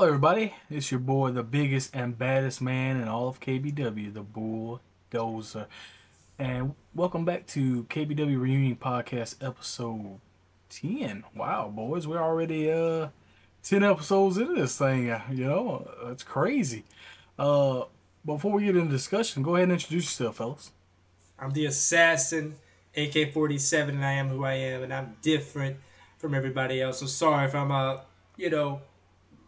Hello everybody, it's your boy, the biggest and baddest man in all of KBW, the Bulldozer. And welcome back to KBW Reunion Podcast episode 10. Wow, boys, we're already 10 episodes into this thing, you know, it's crazy. Before we get into discussion, go ahead and introduce yourself, fellas. I'm the Assassin, AK-47, and I am who I am, and I'm different from everybody else. I'm sorry if I'm, you know,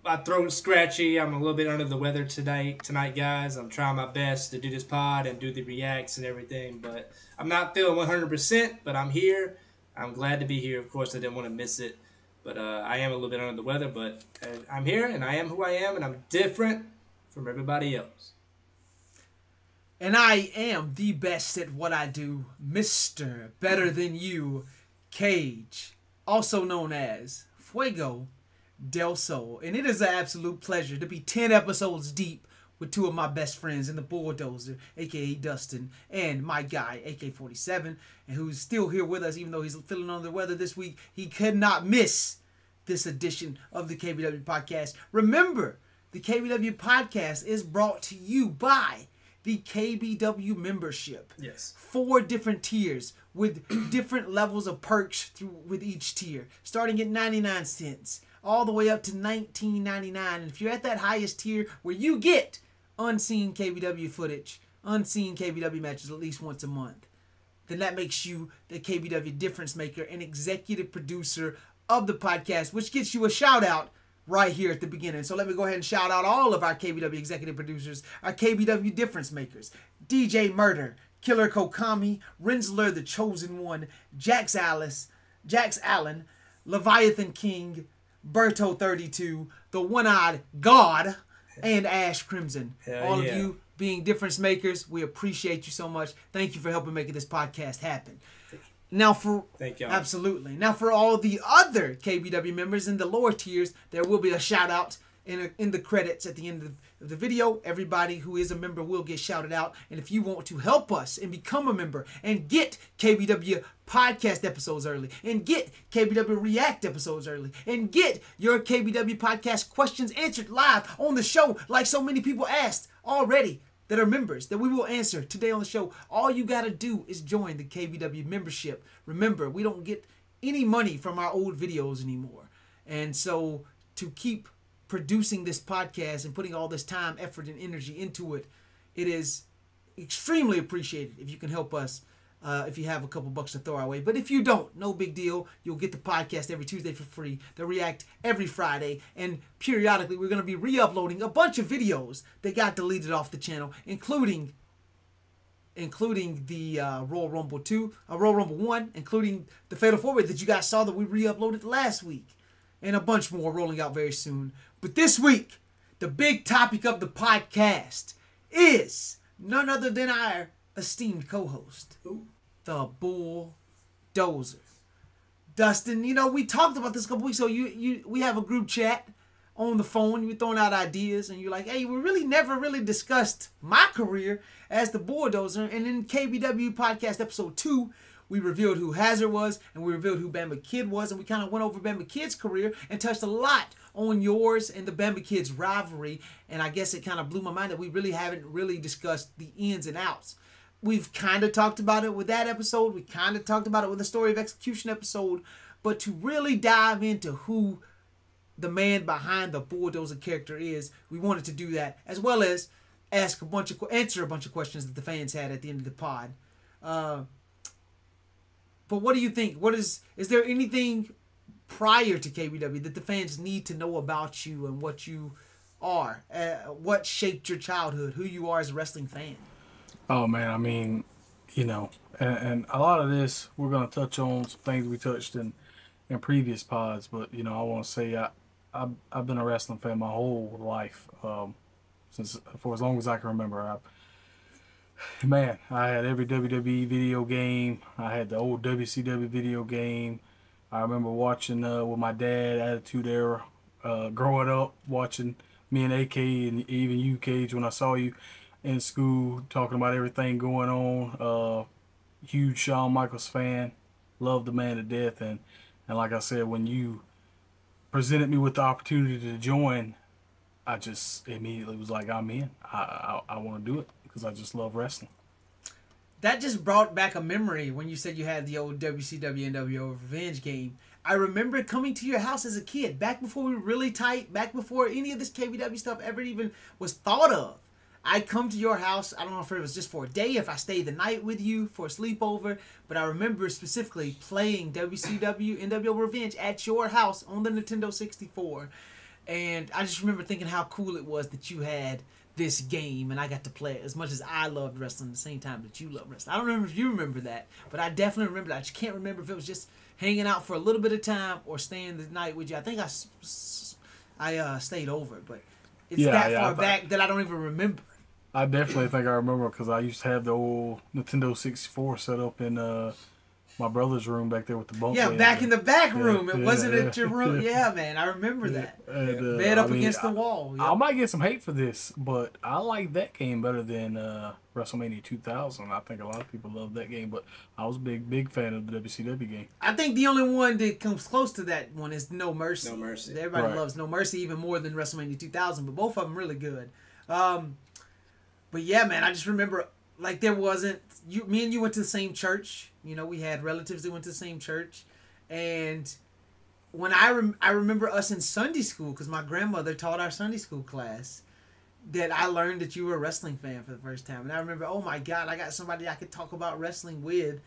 my throat's scratchy. I'm a little bit under the weather tonight, guys. I'm trying my best to do this pod and do the reacts and everything, but I'm not feeling 100%, but I'm here. I'm glad to be here. Of course, I didn't want to miss it, but I am a little bit under the weather, but I'm here, and I am who I am, and I'm different from everybody else. And I am the best at what I do, Mr. Better Than You, Cage, also known as Fuego Del Sol, and it is an absolute pleasure to be 10 episodes deep with two of my best friends in the Bulldozer, aka Dustin, and my guy, AK-47, and who's still here with us even though he's feeling under the weather this week. He could not miss this edition of the KBW Podcast. Remember, the KBW Podcast is brought to you by the KBW membership. Yes. 4 different tiers with different levels of perks with each tier, starting at 99 cents. All the way up to $19.99. And if you're at that highest tier where you get unseen KBW footage, unseen KBW matches at least once a month, then that makes you the KBW difference maker and executive producer of the podcast, which gets you a shout out right here at the beginning. So let me go ahead and shout out all of our KBW executive producers, our KBW difference makers, DJ Murder, Killer Kokami, Rensselaer the Chosen One, Jax Allen, Leviathan King, Berto 32, the One-Eyed God, and Ash Crimson. All of you being difference makers, we appreciate you so much. Thank you for helping make this podcast happen. Now for all the other KBW members in the lower tiers, there will be a shout out in the credits at the end of the video. Everybody who is a member will get shouted out. And if you want to help us and become a member and get KBW podcast episodes early and get KBW react episodes early and get your KBW podcast questions answered live on the show, like so many people asked already that are members that we will answer today on the show, all you got to do is join the KBW membership. Remember, we don't get any money from our old videos anymore. And so to keep producing this podcast and putting all this time, effort, and energy into it, it is extremely appreciated if you can help us, if you have a couple bucks to throw our way. But if you don't, no big deal. You'll get the podcast every Tuesday for free, the React every Friday, and periodically we're going to be re-uploading a bunch of videos that got deleted off the channel, including the Royal Rumble 2, Royal Rumble 1, including the Fatal 4-Way that you guys saw that we re-uploaded last week. And a bunch more rolling out very soon. But this week, the big topic of the podcast is none other than our esteemed co-host, the Bulldozer. Dustin, you know, we talked about this a couple weeks ago. We have a group chat on the phone. You're throwing out ideas, and you're like, hey, we really never really discussed my career as the Bulldozer. And in KBW Podcast Episode 2, we revealed who Hazard was, and we revealed who Bama Kid was, and we kind of went over Bama Kid's career and touched a lot on yours and the Bama Kid's rivalry, and I guess it kind of blew my mind that we really haven't really discussed the ins and outs. We've kind of talked about it with that episode. We kind of talked about it with the Story of Execution episode, but to really dive into who the man behind the Bulldozer character is, we wanted to do that, as well as answer a bunch of questions that the fans had at the end of the pod. But what do you think? Is there anything prior to KBW that the fans need to know about you and what you are? What shaped your childhood? Who you are as a wrestling fan? Oh, man. I mean, you know, and a lot of this, we're going to touch on some things we touched in previous pods. But, you know, I want to say I've been a wrestling fan my whole life, for as long as I can remember. Man, I had every WWE video game. I had the old WCW video game. I remember watching with my dad, Attitude Era, growing up, watching me and AK and even you, Cage, when I saw you in school, talking about everything going on. Huge Shawn Michaels fan. Loved the man to death. And like I said, when you presented me with the opportunity to join I just immediately was like, I'm in. I want to do it because I just love wrestling. That just brought back a memory when you said you had the old WCW-NWO Revenge game. I remember coming to your house as a kid, back before we were really tight, back before any of this KBW stuff ever even was thought of. I'd come to your house. I don't know if it was just for a day, if I stayed the night with you for a sleepover, but I remember specifically playing WCW-NWO Revenge at your house on the Nintendo 64. And I just remember thinking how cool it was that you had this game and I got to play it as much as I loved wrestling at the same time that you loved wrestling. I don't remember if you remember that, but I definitely remember that. I just can't remember if it was just hanging out for a little bit of time or staying the night with you. I think I stayed over, but it's that far back that I don't even remember. I definitely think I remember because I used to have the old Nintendo 64 set up in my brother's room back there with the bunk. Yeah, back in the back room. Yeah, it wasn't at your room. Yeah, man, I remember that. And, bed up against the wall. Yep. I might get some hate for this, but I like that game better than WrestleMania 2000. I think a lot of people love that game, but I was a big fan of the WCW game. I think the only one that comes close to that one is No Mercy. No Mercy. Everybody loves No Mercy even more than WrestleMania 2000, but both of them really good. But yeah, man, I just remember... Like, there wasn't... me and you went to the same church. You know, we had relatives that went to the same church. And when I remember us in Sunday school, because my grandmother taught our Sunday school class, that I learned that you were a wrestling fan for the first time. And I remember, oh, my God, I got somebody I could talk about wrestling with.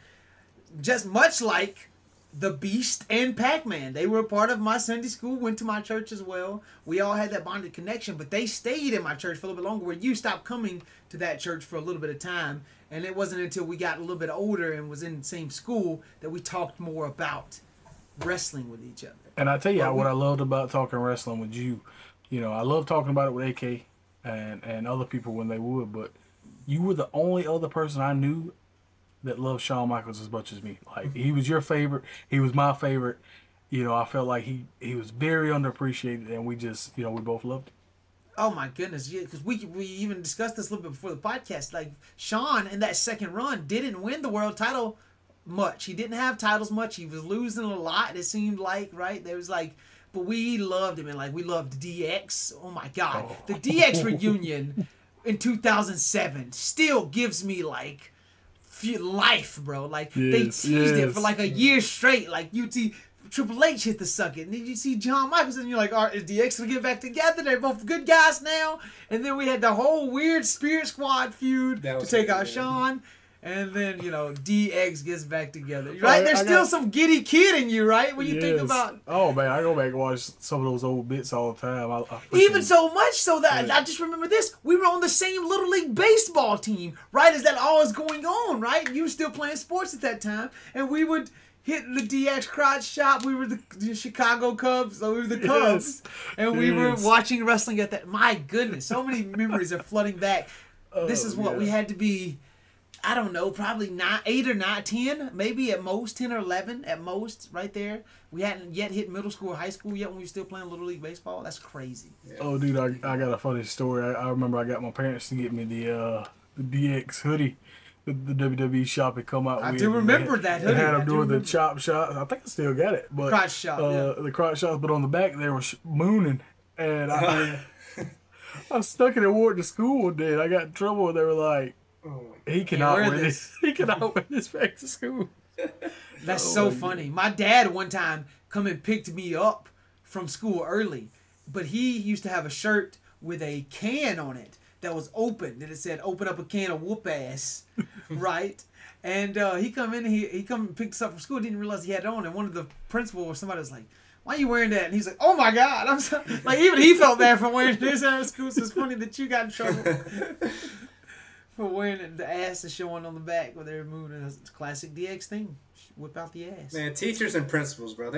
Just much like The Beast and Pac-Man. They were a part of my Sunday school, went to my church as well. We all had that bonded connection, but they stayed in my church for a little bit longer, where you stopped coming to that church for a little bit of time. And it wasn't until we got a little bit older and was in the same school that we talked more about wrestling with each other. And I tell you what I loved about talking wrestling with you. You know, I love talking about it with AK and other people when they would, but you were the only other person I knew that loved Shawn Michaels as much as me. Like, he was your favorite. He was my favorite. You know, I felt like he was very underappreciated, and we just, you know, we both loved him. Oh, my goodness. Yeah, because we even discussed this a little bit before the podcast. Like, Shawn, in that second run, didn't win the world title much. He didn't have titles much. He was losing a lot, it seemed like, right? There was, like... But we loved him, and, like, we loved DX. Oh, my God. Oh. The DX reunion in 2007 still gives me, like... life, bro. Like, they teased it for like a year straight. Like, you see Triple H hit the suck it, and then you see Shawn Michaels, and you're like, all right, is DX gonna get back together? They're both good guys now. And then we had the whole weird Spirit Squad feud to take out Shawn, and then, you know, DX gets back together. Right? There's still some giddy kid in you, right? When you think about... Oh, man, I go back and watch some of those old bits all the time. Even so much so that I just remember this. We were on the same Little League baseball team, right? As that all is going on, right? You were still playing sports at that time. And we would hit the DX crotch shop. We were the Chicago Cubs. So we were the Cubs. And we were watching wrestling at that. My goodness, so many memories are flooding back. Oh, this is what we had to be... I don't know, probably 8 or 9, 10, maybe at most 10 or 11 at most, right there. We hadn't yet hit middle school or high school yet when we were still playing Little League baseball. That's crazy. Yeah. Oh, dude, I got a funny story. I remember I got my parents to get me the DX hoodie, the WWE shop had come out. I do remember that hoodie. They had them doing the chop shots. I think I still got it, but crotch shot, the crotch shots. But on the back they were mooning, and I stuck it and wore it to school. Then I got in trouble. They were like, he cannot wear this. He cannot wear this back to school. That's so funny. My dad one time come and picked me up from school early, but he used to have a shirt with a can on it that was open, and it said, "Open up a can of whoop ass," right? And he come in, he come and picked us up from school. Didn't realize he had it on, and one of the principal or somebody was like, "Why are you wearing that?" And he's like, "Oh my God!" I'm so, like, even he felt bad for wearing this out of school. So it's funny that you got in trouble. For wearing it, the ass is showing on the back where they're moving. It's a classic DX thing. Whip out the ass. Man, teachers and principals, bro,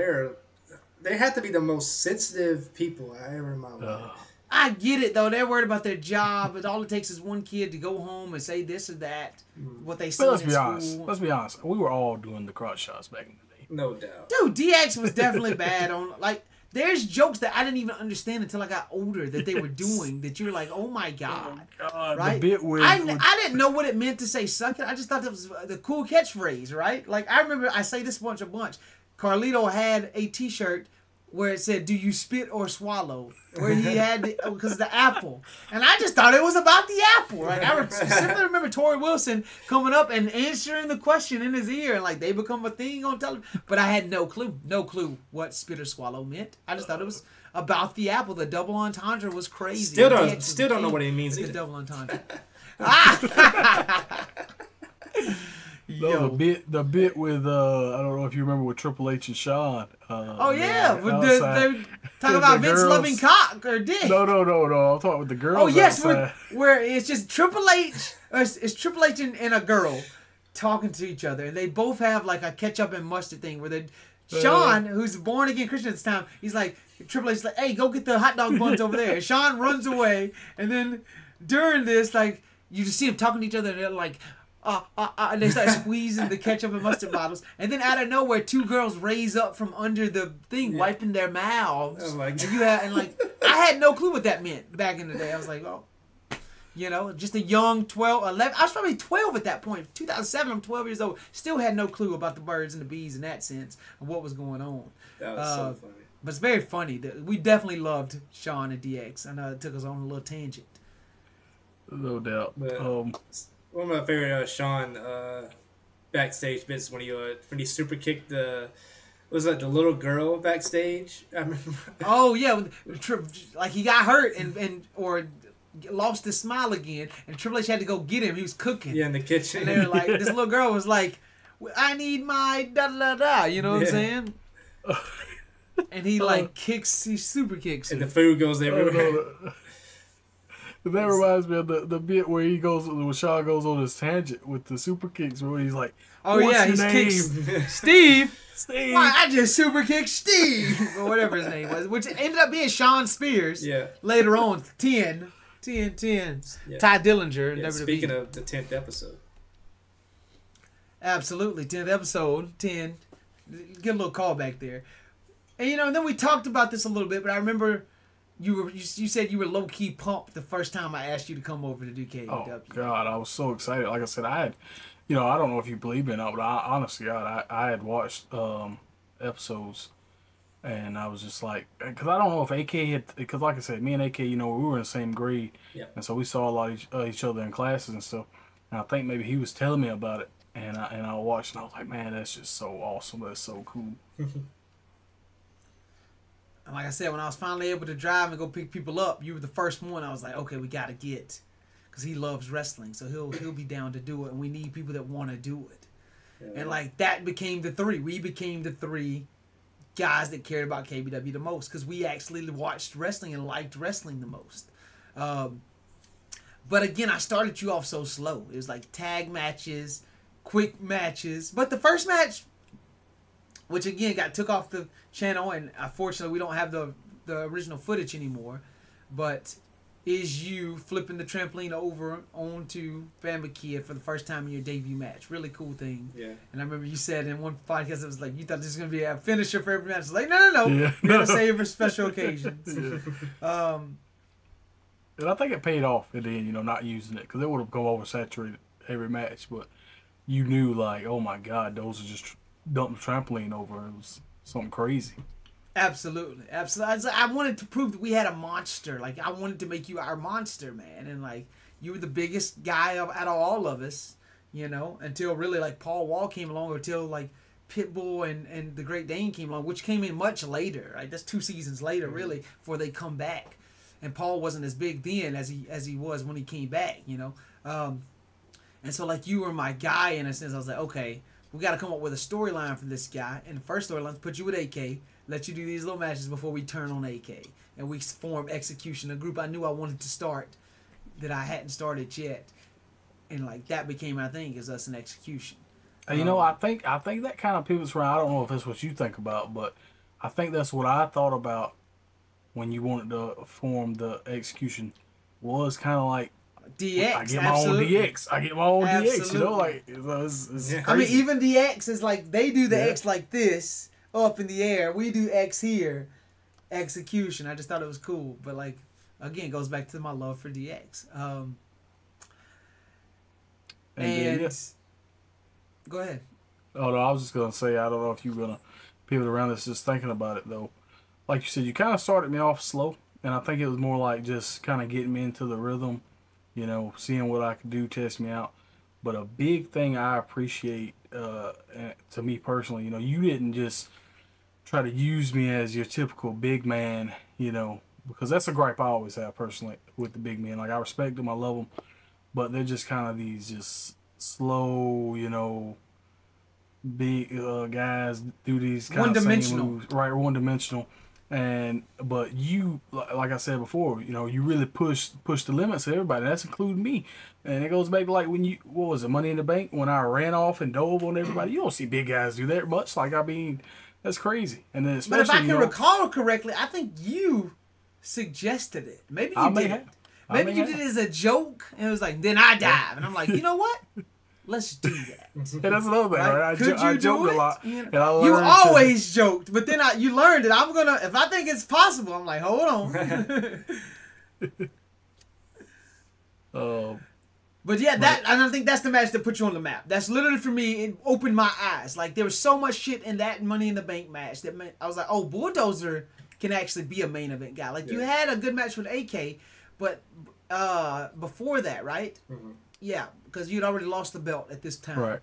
they have to be the most sensitive people I ever in my life. I get it, though. They're worried about their job, but all it takes is one kid to go home and say this or that, what they said in school. Let's be honest. We were all doing the crotch shots back in the day. No doubt. Dude, DX was definitely bad on, like, there's jokes that I didn't even understand until I got older that they were doing that you're like, oh my God. Oh my God, right? The bit with, I didn't know what it meant to say suck it. I just thought that was the cool catchphrase, right? Like, I remember I say this a bunch. Carlito had a t-shirt where it said, "Do you spit or swallow?" Where he had because the apple, and I just thought it was about the apple. Like I specifically remember Tori Wilson coming up and answering the question in his ear, and like they become a thing on television. But I had no clue what spit or swallow meant. I just thought it was about the apple. The double entendre was crazy. Still don't know what it means. The double entendre. Yo. The bit with I don't know if you remember with Triple H and Shawn. Oh yeah, they're talking about Vince loving cock or dick. No. I'm talking with the girls. Oh yes, where it's just Triple H, or it's Triple H and a girl talking to each other, and they both have like a ketchup and mustard thing where they. Shawn, who's born again Christian at this time, he's like Triple H's like, "Hey, go get the hot dog buns over there." And Shawn runs away, and then during this, like you just see them talking to each other, and they're like. And they start squeezing the ketchup and mustard bottles, and then out of nowhere, two girls raise up from under the thing, wiping their mouths. Oh my God. And I had no clue what that meant back in the day. I was like, oh, you know, just a young 12, 11. I was probably 12 at that point. 2007, I'm 12 years old. Still had no clue about the birds and the bees in that sense and what was going on. That was so funny. But it's very funny. We definitely loved Shawn and DX. I know it took us on a little tangent. No doubt. But, one of my favorite Shawn backstage bits when he super kicked the little girl backstage. I remember. Oh yeah, like he got hurt or lost his smile again, and Triple H had to go get him. He was cooking. Yeah, in the kitchen. And they were like, this little girl was like, "I need my da da da." You know what I'm saying? And he he super kicks, and the food goes everywhere. That reminds me of the bit where he goes when Shawn goes on his tangent with the super kicks where he's like, "Oh yeah, he kicks Steve." Steve. Why I just super kicked Steve or whatever his name was, which ended up being Shawn Spears. Yeah. Later on, 10. Yeah. Ty Dillinger. Yeah, speaking of the 10th episode. Absolutely, 10th episode, 10. Get a little callback there, and you know. And then we talked about this a little bit, but I remember. You said you were low key pumped the first time I asked you to come over to do KW. Oh God, I was so excited. Like I said, I had, you know, I don't know if you believe me or not, but I honestly, I had watched episodes, and I was just like, because I don't know if AK had, because like I said, me and AK, you know, we were in the same grade, and so we saw a lot of each other in classes and stuff. And I think maybe he was telling me about it, and I watched, and I was like, man, that's just so awesome. That's so cool. And like I said, when I was finally able to drive and go pick people up, you were the first one. I was like, okay, we got to get, because he loves wrestling, so he'll be down to do it. And we need people that want to do it. Yeah. And like that became the three. We became the three guys that cared about KBW the most, because we actually watched wrestling and liked wrestling the most. But again, I started you off so slow. It was like tag matches, quick matches. But the first match, which again took off the channel, and unfortunately we don't have the original footage anymore. But is you flipping the trampoline over onto Bama Kid for the first time in your debut match? Really cool thing. Yeah. And I remember you said in one podcast, it was like you thought this was gonna be a finisher for every match. It's like no, we're gonna save it for special occasions. Yeah. And I think it paid off in the end, you know, not using it, because it would have gone oversaturated every match. But you knew like, oh my God, those are just dumping trampoline over. It was something crazy. Absolutely. I wanted to prove that we had a monster. Like I wanted to make you our monster, man. And like you were the biggest guy out of all of us, you know, until really like Paul Wall came along, or till like Pitbull and the Great Dane came along, which came in much later. Right? That's 2 seasons later, really, before they come back. And Paul wasn't as big then as he was when he came back, you know. And so like you were my guy in a sense. I was like, okay, we got to come up with a storyline for this guy. And the first storyline, put you with AK, let you do these little matches before we turn on AK. And we formed Execution, a group I knew I wanted to start that I hadn't started yet. And like that became, I think, is us an Execution. You know, I think that kind of pivots around. I don't know if that's what you think about, but I think that's what I thought about when you wanted to form the Execution, was kind of like, DX, I get my own DX. I get my own DX. You know, like it's crazy. I mean, even DX is like they do the X like this up in the air. We do X here, Execution. I just thought it was cool, but like again, it goes back to my love for DX. Go ahead. Oh no, I was just gonna say I don't know if you're gonna pivot around this. Just thinking about it though, like you said, you kind of started me off slow, and I think it was more like just kind of getting me into the rhythm, you know, seeing what I could do, test me out. But a big thing I appreciate, to me personally, you know, you didn't just try to use me as your typical big man, you know, because that's a gripe I always have personally with the big men. Like, I respect them, I love them, but they're just kind of these just slow, you know, big guys do these kind of same moves, right? One-dimensional. And but you, like I said before, you know, you really push the limits of everybody. That's including me. And it goes back to like when you, what was it, Money in the Bank, when I ran off and dove on everybody. You don't see big guys do that much. Like, I mean, that's crazy. And then especially, but if I can, you know, recall correctly, I think you suggested it. Maybe you did. Maybe you did it as a joke, and it was like, then I dive, and I'm like, you know what? Let's do that. And that's another thing. Right? I joked a lot. And I learned you always joked, but then you learned that I'm gonna, if I think it's possible, I'm like, hold on. But yeah, that, and I think that's the match that put you on the map. That's literally for me, it opened my eyes. Like, there was so much shit in that Money in the Bank match that meant, I was like, oh, Bulldozer can actually be a main event guy. Like, yeah, you had a good match with AK, but before that, right? Mm-hmm. Yeah, because you'd already lost the belt at this time. Right.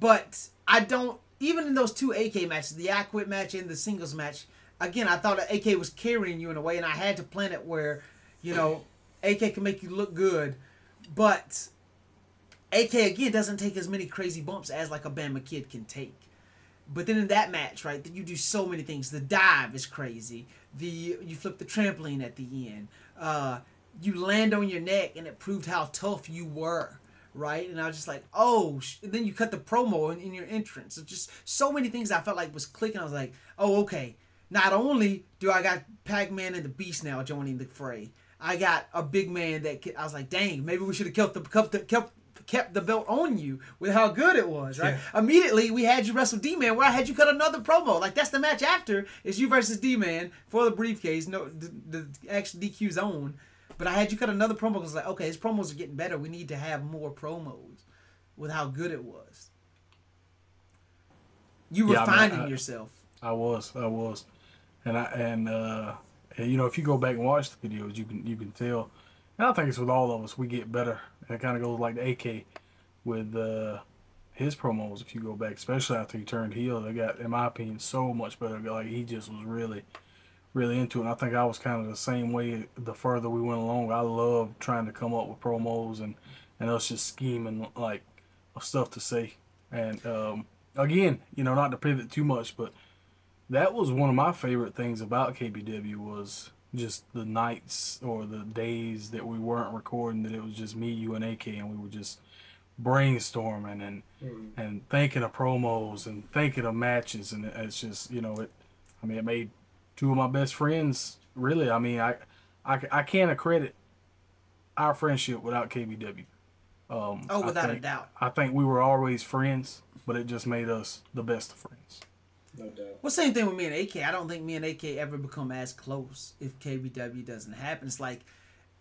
But I don't, even in those two AK matches, the I Quit match and the singles match, again, I thought AK was carrying you in a way, and I had to plan it where, you know, AK can make you look good, but AK, again, doesn't take as many crazy bumps as, like, a Bama Kid can take. But then in that match, right, you do so many things. The dive is crazy. You flip the trampoline at the end. You land on your neck, and it proved how tough you were, right? And I was just like, oh, and then you cut the promo in your entrance. So just so many things I felt like was clicking. I was like, oh, okay. Not only do I got Pac-Man and the Beast now joining the fray, I got a big man that I was like, dang, maybe we should have kept the belt on you with how good it was, right? Yeah. Immediately, we had you wrestle D-Man, where I had you cut another promo. Like, that's the match after. It's you versus D-Man for the briefcase, no, the actual DQ zone. But I had you cut another promo because I was like, okay, his promos are getting better. We need to have more promos with how good it was. You were finding yourself. I was. And you know, if you go back and watch the videos, you can tell. And I think it's with all of us, we get better. And it kind of goes like the AK with his promos, if you go back, especially after he turned heel. They got, in my opinion, so much better. Like, he just was really into it. And I think I was kind of the same way the further we went along. I loved trying to come up with promos and us just scheming, like, of stuff to say. And again, you know, not to pivot too much, but that was one of my favorite things about KBW was just the nights or the days that we weren't recording, that it was just me, you, and AK, and we were just brainstorming and thinking of promos and thinking of matches. And it's just, you know, it made two of my best friends, really. I mean, I can't accredit our friendship without KBW. Without a doubt. I think we were always friends, but it just made us the best of friends. No doubt. Well, same thing with me and AK. I don't think me and AK ever become as close if KBW doesn't happen. It's like,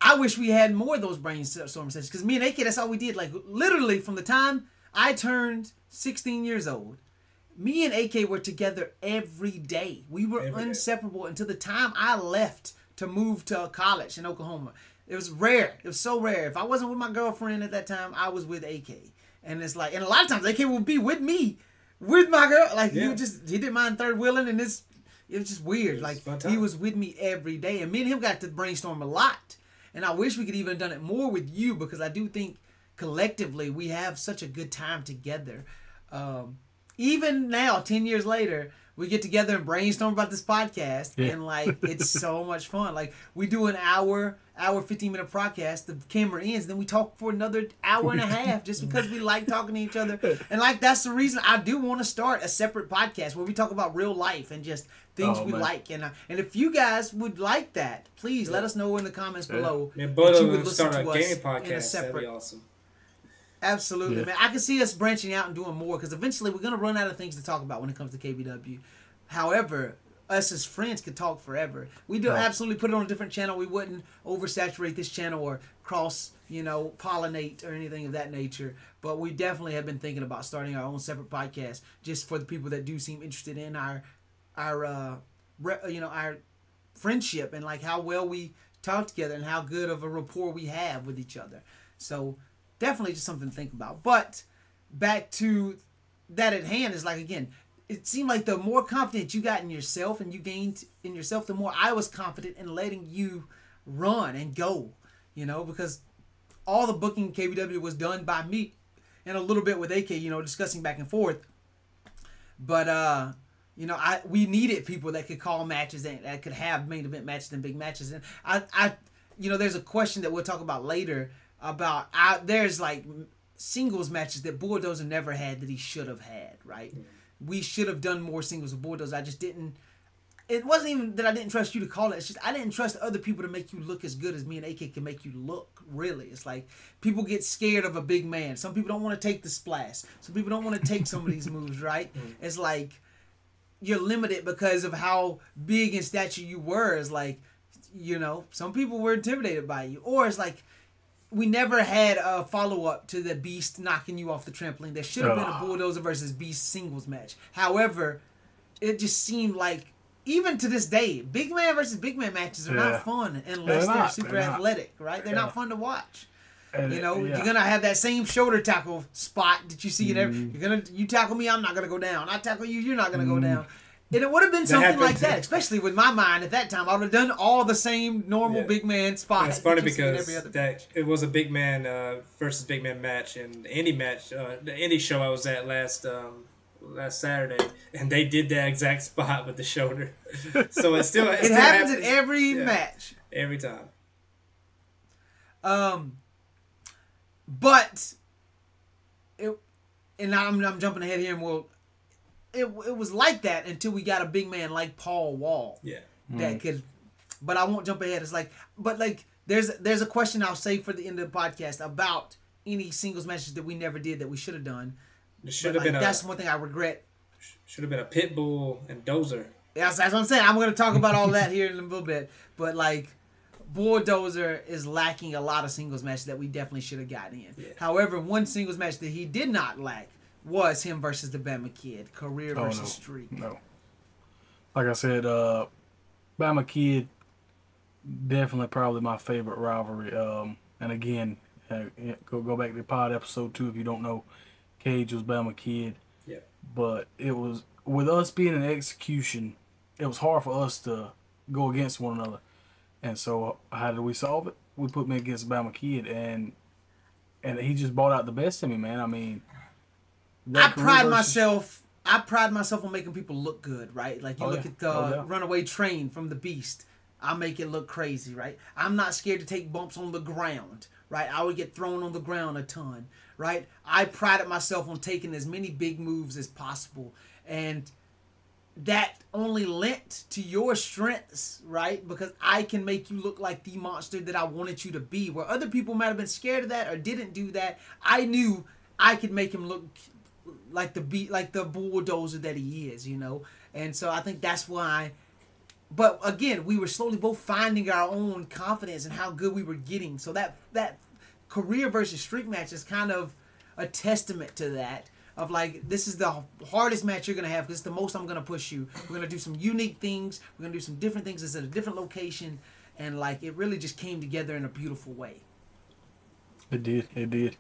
I wish we had more of those brainstorm sessions, because me and AK, that's all we did. Like, literally, from the time I turned 16 years old, me and AK were together every day. We were inseparable until the time I left to move to college in Oklahoma. It was rare. It was so rare. If I wasn't with my girlfriend at that time, I was with AK. And it's like, and a lot of times AK would be with me, with my girl. Like, yeah, he didn't mind third wheeling, and it was just weird. Like, he was with me every day. And me and him got to brainstorm a lot. And I wish we could even have done it more with you, because I do think collectively we have such a good time together. Even now, 10 years later, we get together and brainstorm about this podcast, and, like, it's so much fun. Like, we do an hour, 15-minute podcast, the camera ends, then we talk for another hour and a half just because we like talking to each other. And, like, that's the reason I do want to start a separate podcast where we talk about real life and just things like. And if you guys would like that, please let us know in the comments below that you would listen to us podcast in a separate... That'd be awesome. Absolutely, man. I can see us branching out and doing more, because eventually we're going to run out of things to talk about when it comes to KBW. However, us as friends could talk forever. We do absolutely put it on a different channel. We wouldn't oversaturate this channel or cross, you know, pollinate or anything of that nature. But we definitely have been thinking about starting our own separate podcast just for the people that do seem interested in our, you know, our friendship and like how well we talk together and how good of a rapport we have with each other. So definitely just something to think about. But back to that at hand is like, again, it seemed like the more confident you got in yourself and you gained in yourself, the more I was confident in letting you run and go, you know, because all the booking KBW was done by me and a little bit with AK, you know, discussing back and forth. But, you know, we needed people that could call matches and that could have main event matches and big matches. And I you know, there's a question that we'll talk about later about, there's like singles matches that Bulldozer never had that he should have had, right? Yeah. We should have done more singles with Bulldozer. I just didn't. It wasn't even that I didn't trust you to call it. It's just I didn't trust other people to make you look as good as me and AK can make you look, really. It's like people get scared of a big man. Some people don't want to take the splash. Some people don't want to take some of these moves, right? It's like you're limited because of how big in stature you were. It's like, you know, some people were intimidated by you. Or it's like we never had a follow-up to the Beast knocking you off the trampoline. There should have been a Bulldozer versus Beast singles match. However, it just seemed like, even to this day, big man versus big man matches are not fun unless they're super athletic, right? They're not fun to watch. And you know, you're gonna have that same shoulder tackle spot that you see in every. You tackle me, I'm not gonna go down. I tackle you, you're not gonna go down. And it would have been something like that, especially with my mind at that time. I would have done all the same normal big man spots. And it's funny because that it was a big man versus big man match, and any match, the indie show I was at last Saturday, and they did that exact spot with the shoulder. So it still happens in every match, every time. But I'm jumping ahead here, and it was like that until we got a big man like Paul Wall. Yeah, that could. But I won't jump ahead. It's like, but like there's a question I'll save for the end of the podcast about any singles matches that we never did that we should have done. That's one thing I regret. Should have been a Pitbull and Dozer. That's what I'm saying. I'm going to talk about all that here in a little bit. But, like, Bulldozer is lacking a lot of singles matches that we definitely should have gotten in. Yeah. However, one singles match that he did not lack was him versus the Bama Kid. Career versus streak. No. Like I said, Bama Kid, definitely probably my favorite rivalry. And, again, go back to pod episode 2 if you don't know. Cage was Bama Kid, but it was, with us being an execution, it was hard for us to go against one another. And so how did we solve it? We put me against Bama Kid, and he just brought out the best in me, man. I mean, I pride myself on making people look good, right? Like, you look at the runaway train from The Beast. I make it look crazy, right? I'm not scared to take bumps on the ground, right? I would get thrown on the ground a ton, right? I prided myself on taking as many big moves as possible. And that only lent to your strengths, right? Because I can make you look like the monster that I wanted you to be. Where other people might have been scared of that or didn't do that, I knew I could make him look like the Bulldozer that he is, you know? And so I think that's why. But again, we were slowly both finding our own confidence and how good we were getting. So that career versus streak match is kind of a testament to that. Of like, this is the hardest match you're gonna have because it's the most I'm gonna push you. We're gonna do some unique things. We're gonna do some different things. It's at a different location, and like it really just came together in a beautiful way. It did. It did.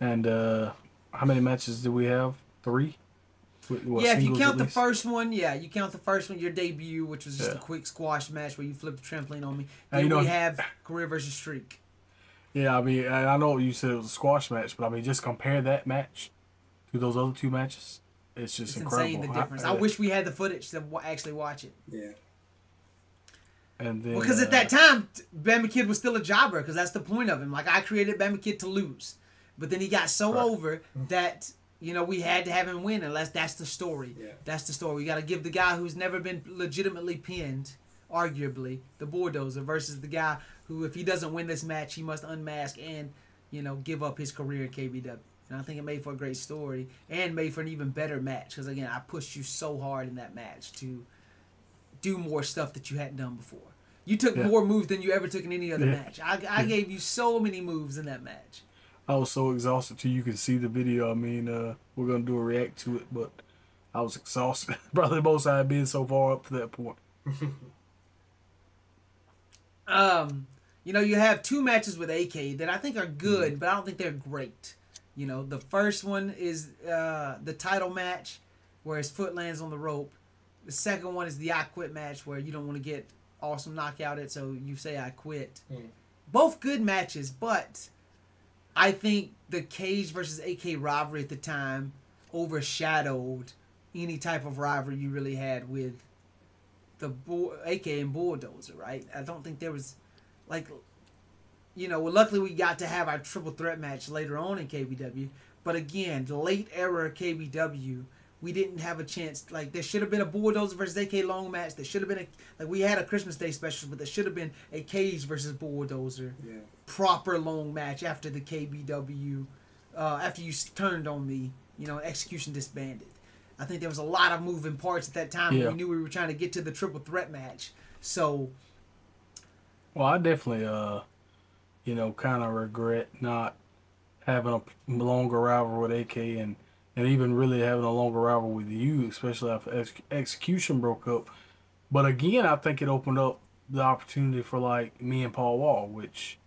And how many matches do we have? 3. What, if you count the first one, you count the first one, your debut, which was just a quick squash match where you flipped the trampoline on me. Then we have career versus streak. Yeah, I mean, I know you said it was a squash match, but I mean, just compare that match to those other 2 matches. It's just incredible. Insane the difference. I wish we had the footage to actually watch it. Yeah. And then because at that time, Bama Kid was still a jobber, because that's the point of him. Like, I created Bama Kid to lose, but then he got so over that. You know, we had to have him win, unless that's the story. Yeah. That's the story. We got to give the guy who's never been legitimately pinned, arguably, the Bulldozer, versus the guy who, if he doesn't win this match, he must unmask and, you know, give up his career in KBW. And I think it made for a great story and made for an even better match. Because, again, I pushed you so hard in that match to do more stuff that you hadn't done before. You took more moves than you ever took in any other match. I gave you so many moves in that match. I was so exhausted too. You can see the video. I mean, we're gonna do a react to it, but I was exhausted. Probably the most I had been so far up to that point. You know, you have two matches with AK that I think are good, but I don't think they're great. You know, the first one is the title match where his foot lands on the rope. The second one is the I Quit match where you don't want to get awesome knockout it, so you say I quit. Both good matches, but I think the Cage versus AK rivalry at the time overshadowed any type of rivalry you really had with the AK and Bulldozer, right? I don't think there was, like, you know, well, luckily we got to have our triple threat match later on in KBW. But again, the late era KBW, we didn't have a chance. Like, there should have been a Bulldozer versus AK long match. There should have been a, like, we had a Christmas Day special, but there should have been a Cage versus Bulldozer proper long match after the KBW, after you turned on me, you know, Execution disbanded. I think there was a lot of moving parts at that time. We knew we were trying to get to the triple threat match. So, well, I definitely, you know, kind of regret not having a longer rival with AK and even really having a longer rival with you, especially after Execution broke up. But again, I think it opened up the opportunity for, like, me and Paul Wall, which,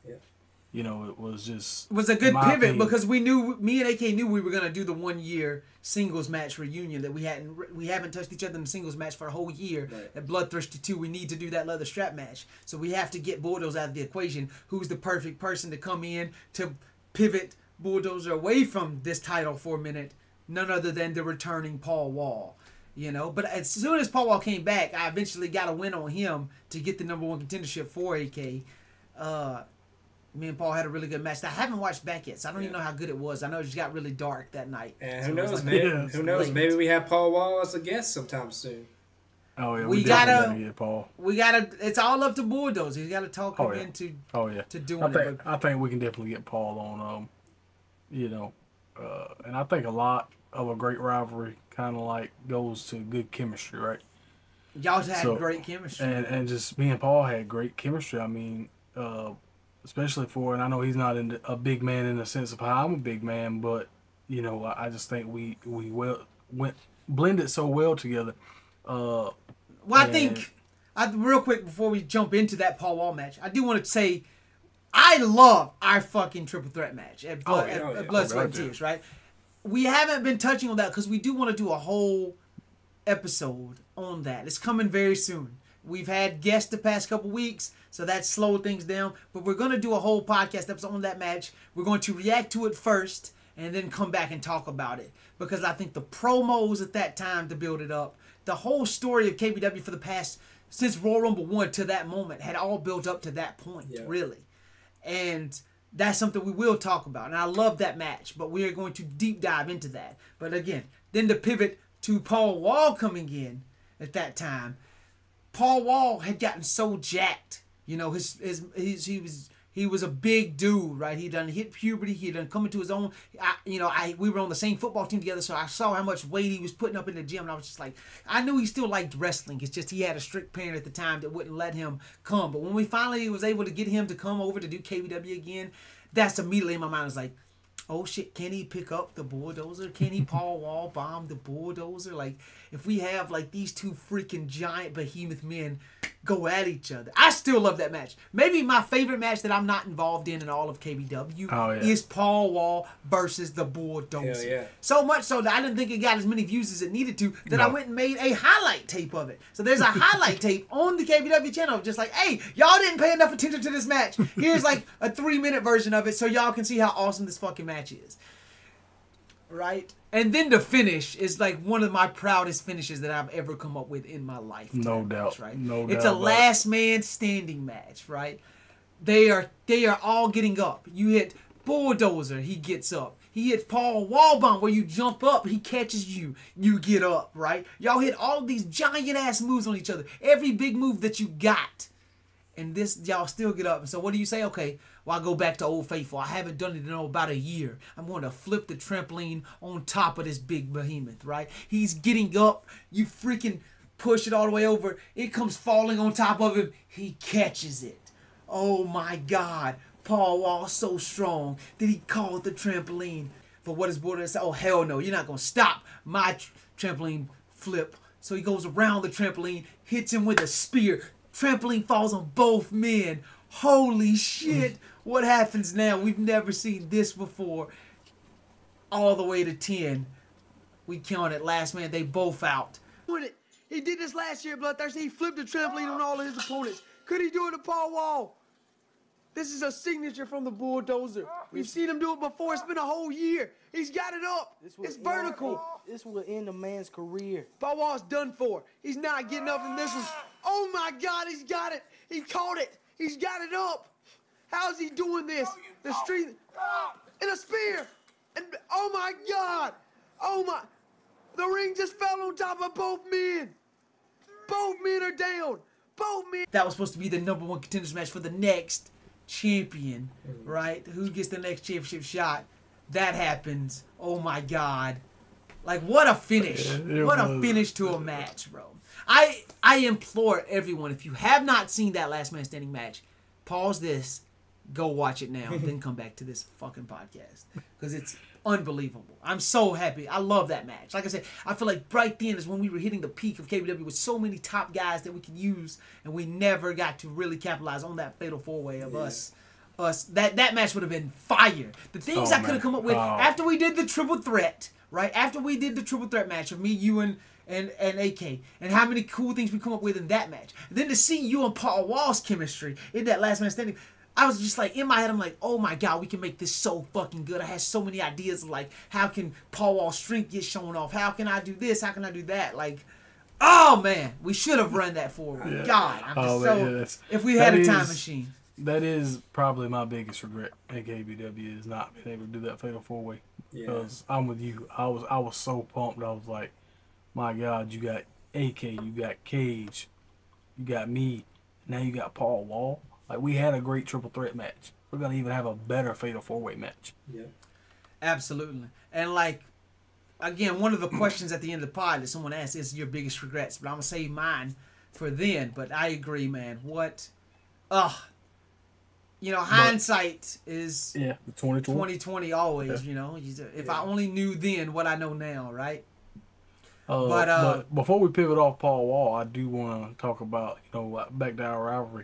you know, it was just... It was a good pivot because we knew, me and AK knew we were going to do the one-year singles match reunion that we haven't touched each other in a singles match for a whole year. At Bloodthirsty 2, we need to do that leather strap match. So we have to get Bulldozer out of the equation. Who's the perfect person to come in to pivot Bulldozer away from this title for a minute? None other than the returning Paul Wall, you know. But as soon as Paul Wall came back, I eventually got a win on him to get the #1 contendership for AK. Me and Paul had a really good match. I haven't watched back yet, so I don't even know how good it was. I know it just got really dark that night. And so who knows, man? Like, who knows? Maybe we have Paul Wall as a guest sometime soon. Oh yeah, we gotta get Paul. We gotta. It's all up to Bulldozer. You gotta talk him into to doing it. But I think we can definitely get Paul on. You know, and I think a lot of a great rivalry kind of like goes to good chemistry, right? Y'all had great chemistry, and just me and Paul had great chemistry. I mean, especially for, and I know he's not a big man in the sense of how I'm a big man, but you know, I just think we blended so well together. Well, I think real quick before we jump into that Paul Wall match, I do want to say I love our fucking triple threat match at Blood, Sweat and Tears, right? We haven't been touching on that because we do want to do a whole episode on that. It's coming very soon. We've had guests the past couple weeks, so that slowed things down. But we're going to do a whole podcast episode on that match. We're going to react to it first and then come back and talk about it. Because I think the promos at that time to build it up, the whole story of KBW for the past, since Royal Rumble 1 to that moment, had all built up to that point, really. And that's something we will talk about. And I love that match, but we are going to deep dive into that. But again, then the pivot to Paul Wall coming in at that time. Paul Wall had gotten so jacked. You know, he was a big dude, right? He done hit puberty. He done come into his own. We were on the same football team together, so I saw how much weight he was putting up in the gym, and I was just like, I knew he still liked wrestling. It's just he had a strict parent at the time that wouldn't let him come. But when we finally was able to get him to come over to do KBW again, that's immediately in my mind. I was like, oh shit, can he pick up the Bulldozer? Can he Paul Wall bomb the Bulldozer? Like, if we have like these two freaking giant behemoth men go at each other. I still love that match. Maybe my favorite match that I'm not involved in all of KBW is Paul Wall versus the Bulldozer. So much so that I didn't think it got as many views as it needed to, that I went and made a highlight tape of it. So there's a highlight tape on the KBW channel just like, hey, y'all didn't pay enough attention to this match. Here's like a 3-minute version of it so y'all can see how awesome this fucking match is. Right? And then the finish is like one of my proudest finishes that I've ever come up with in my life. No doubt. Match, right? No doubt. It's a last man standing match, right? They are all getting up. You hit Bulldozer, he gets up. He hits Paul Wallbaum where you jump up, he catches you, you get up, right? Y'all hit all these giant ass moves on each other. Every big move that you got. And this, y'all still get up. And so what do you say? Okay, well, I go back to Old Faithful. I haven't done it in about a year. I'm going to flip the trampoline on top of this big behemoth, right? He's getting up. You freaking push it all the way over. It comes falling on top of him. He catches it. Oh, my God. Paul Wall so strong that he called the trampoline. But what is Border say? Oh, hell no. You're not going to stop my trampoline flip. So he goes around the trampoline, hits him with a spear. Trampling falls on both men. Holy shit. What happens now? We've never seen this before. All the way to 10. We count it. Last man, they both out. He did this last year, Bloodthirsty. He flipped the trampoline on all of his opponents. Could he do it to Paul Wall? This is a signature from the Bulldozer. We've seen him do it before. It's been a whole year. He's got it up. It's vertical. This will end a man's career. Paul Wall's done for. He's not getting up, and this is... Oh, my God, he's got it. He caught it. He's got it up. How's he doing this? The street... And a spear. And oh, my God. Oh, my... The ring just fell on top of both men. Both men are down. Both men... That was supposed to be the #1 contenders match for the next... champion, right? Who gets the next championship shot? That happens. Oh my God! Like what a finish! What a finish to a match, bro. I implore everyone, if you have not seen that Last Man Standing match, pause this, go watch it now, then come back to this fucking podcast because it's unbelievable. I'm so happy. I love that match. Like I said, I feel like right then is when we were hitting the peak of KBW with so many top guys that we could use, and we never got to really capitalize on that fatal four-way of us. That match would have been fire. The things I could have come up with after we did the triple threat, right? After we did the triple threat match of me, you, and AK, and how many cool things we come up with in that match. And then to see you and Paul Wall's chemistry in that Last Man Standing. I was just like, in my head, I'm like, oh my God, we can make this so fucking good. I had so many ideas of like, how can Paul Wall's strength get shown off? How can I do this? How can I do that? Like, oh man, we should have run that forward. Yeah. God, I'm just if we had a time machine. That is probably my biggest regret at KBW is not being able to do that fatal four-way. Yeah. Because I'm with you. I was so pumped. I was like, my God, you got AK, you got Cage, you got me, now you got Paul Wall. Like, we had a great triple threat match. We're going to even have a better fatal four-way match. Yeah. Absolutely. And, like, again, one of the questions at the end of the pod that someone asked is your biggest regrets. But I'm going to save mine for then. But I agree, man. What? You know, hindsight is 2020 always, you know. If I only knew then what I know now, right? But before we pivot off Paul Wall, I do want to talk about, you know, back to our rivalry.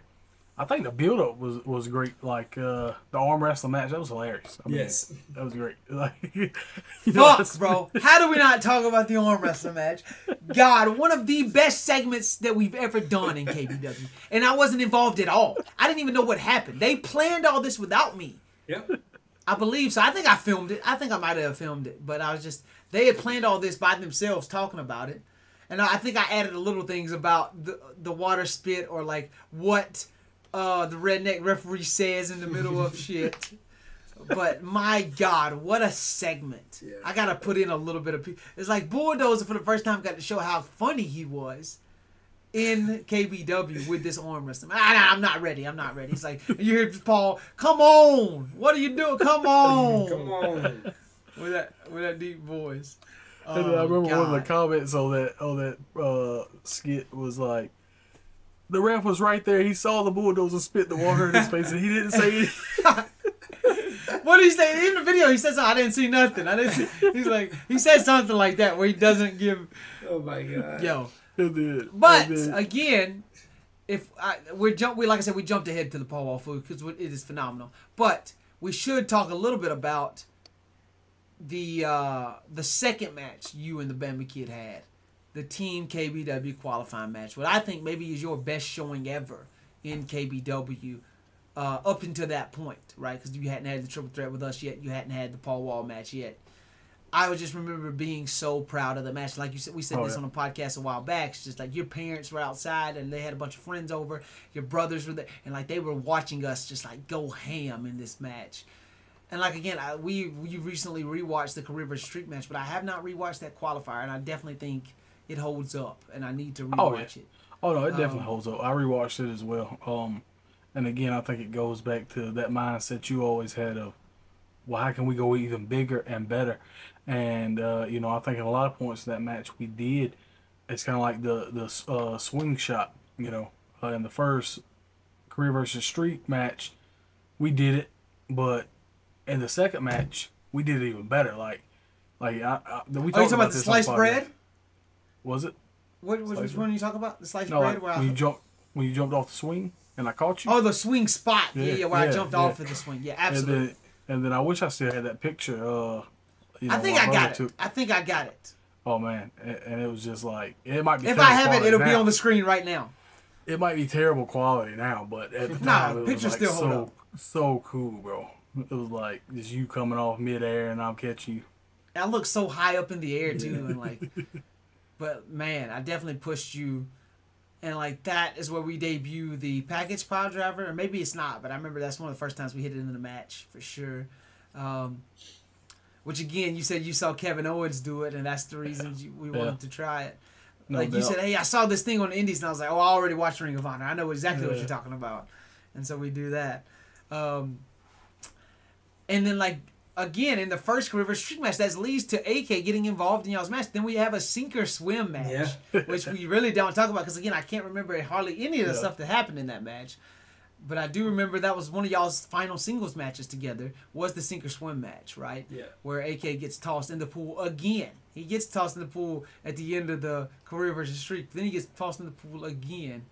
I think the build-up was great. Like, the arm wrestling match, that was hilarious. I mean, yes. That was great. Like, fuck, bro. How do we not talk about the arm wrestling match? God, one of the best segments that we've ever done in KBW. And I wasn't involved at all. I didn't even know what happened. They planned all this without me. Yep. I believe so. I think I filmed it. I think I might have filmed it. But I was just... They had planned all this by themselves talking about it. And I think I added a little things about the water spit or, like, what... the redneck referee says in the middle of shit. But my God, what a segment. Yeah. I got to put in a little bit of... It's like Bulldozer for the first time got to show how funny he was in KBW with this arm wrestling. I'm not ready. I'm not ready. It's like, you hear Paul, come on. What are you doing? Come on. Come on. With that deep voice. And I remember one of the comments on that skit was like, the ref was right there. He saw the Bulldozer spit the water in his face, and he didn't say anything. What did he say? In the video, he says, oh, I didn't see nothing. I didn't see. He's like, he said something like that where he doesn't give. Oh, my God. Yo. But, again, if like I said, we jumped ahead to the Paul Wall food because it is phenomenal. But we should talk a little bit about the second match you and the Bama Kid had. The Team KBW qualifying match, what I think maybe is your best showing ever in KBW up until that point, right? Because you hadn't had the triple threat with us yet. You hadn't had the Paul Wall match yet. I would just remember being so proud of the match. Like you said, we said this on a podcast a while back. It's just like your parents were outside and they had a bunch of friends over. Your brothers were there. And like they were watching us just like go ham in this match. And, like, again, we recently rewatched the career versus streak match, but I have not rewatched that qualifier, and I definitely think it holds up, and I need to rewatch it. Oh, no, it definitely holds up. I rewatched it as well. And, again, I think it goes back to that mindset you always had of, well, how can we go even bigger and better? And, you know, I think at a lot of points in that match we did. It's kind of like the swing shot, you know. In the first career versus streak match, we did it. But in the second match, we did it even better. Like we talked about the sliced bread? Was it? Which one are you talking about? The sliced bread? Like, where we jumped when you jumped off the swing and I caught you. Oh, the swing spot. Yeah, where I jumped off of the swing. Yeah, absolutely. And then I wish I still had that picture. I think I got it. Oh, man. And it was just like, it might be terrible. If I have it, it'll be on the screen right now. It might be terrible quality now, but at the time, it was like so cool, bro. It was like, just you coming off midair and I'll catch you. I look so high up in the air, too. And like, but, man, I definitely pushed you. And, like, that is where we debut the package pile driver. Or maybe it's not, but I remember that's one of the first times we hit it in the match, for sure. Which, again, you said you saw Kevin Owens do it, and that's the reason we wanted to try it. Like, no doubt. You said, hey, I saw this thing on the Indies, and I was like, oh, I already watched Ring of Honor. I know exactly what you're talking about. And so we do that. And then, like, again, in the first River Street match, that leads to AK getting involved in y'all's match. Then we have a sink or swim match, which we really don't talk about because, again, I can't remember hardly any of the stuff that happened in that match. But I do remember that was one of y'all's final singles matches together was the sink or swim match, right? Yeah. Where AK gets tossed in the pool again. He gets tossed in the pool at the end of the Career versus Streak. Then he gets tossed in the pool again.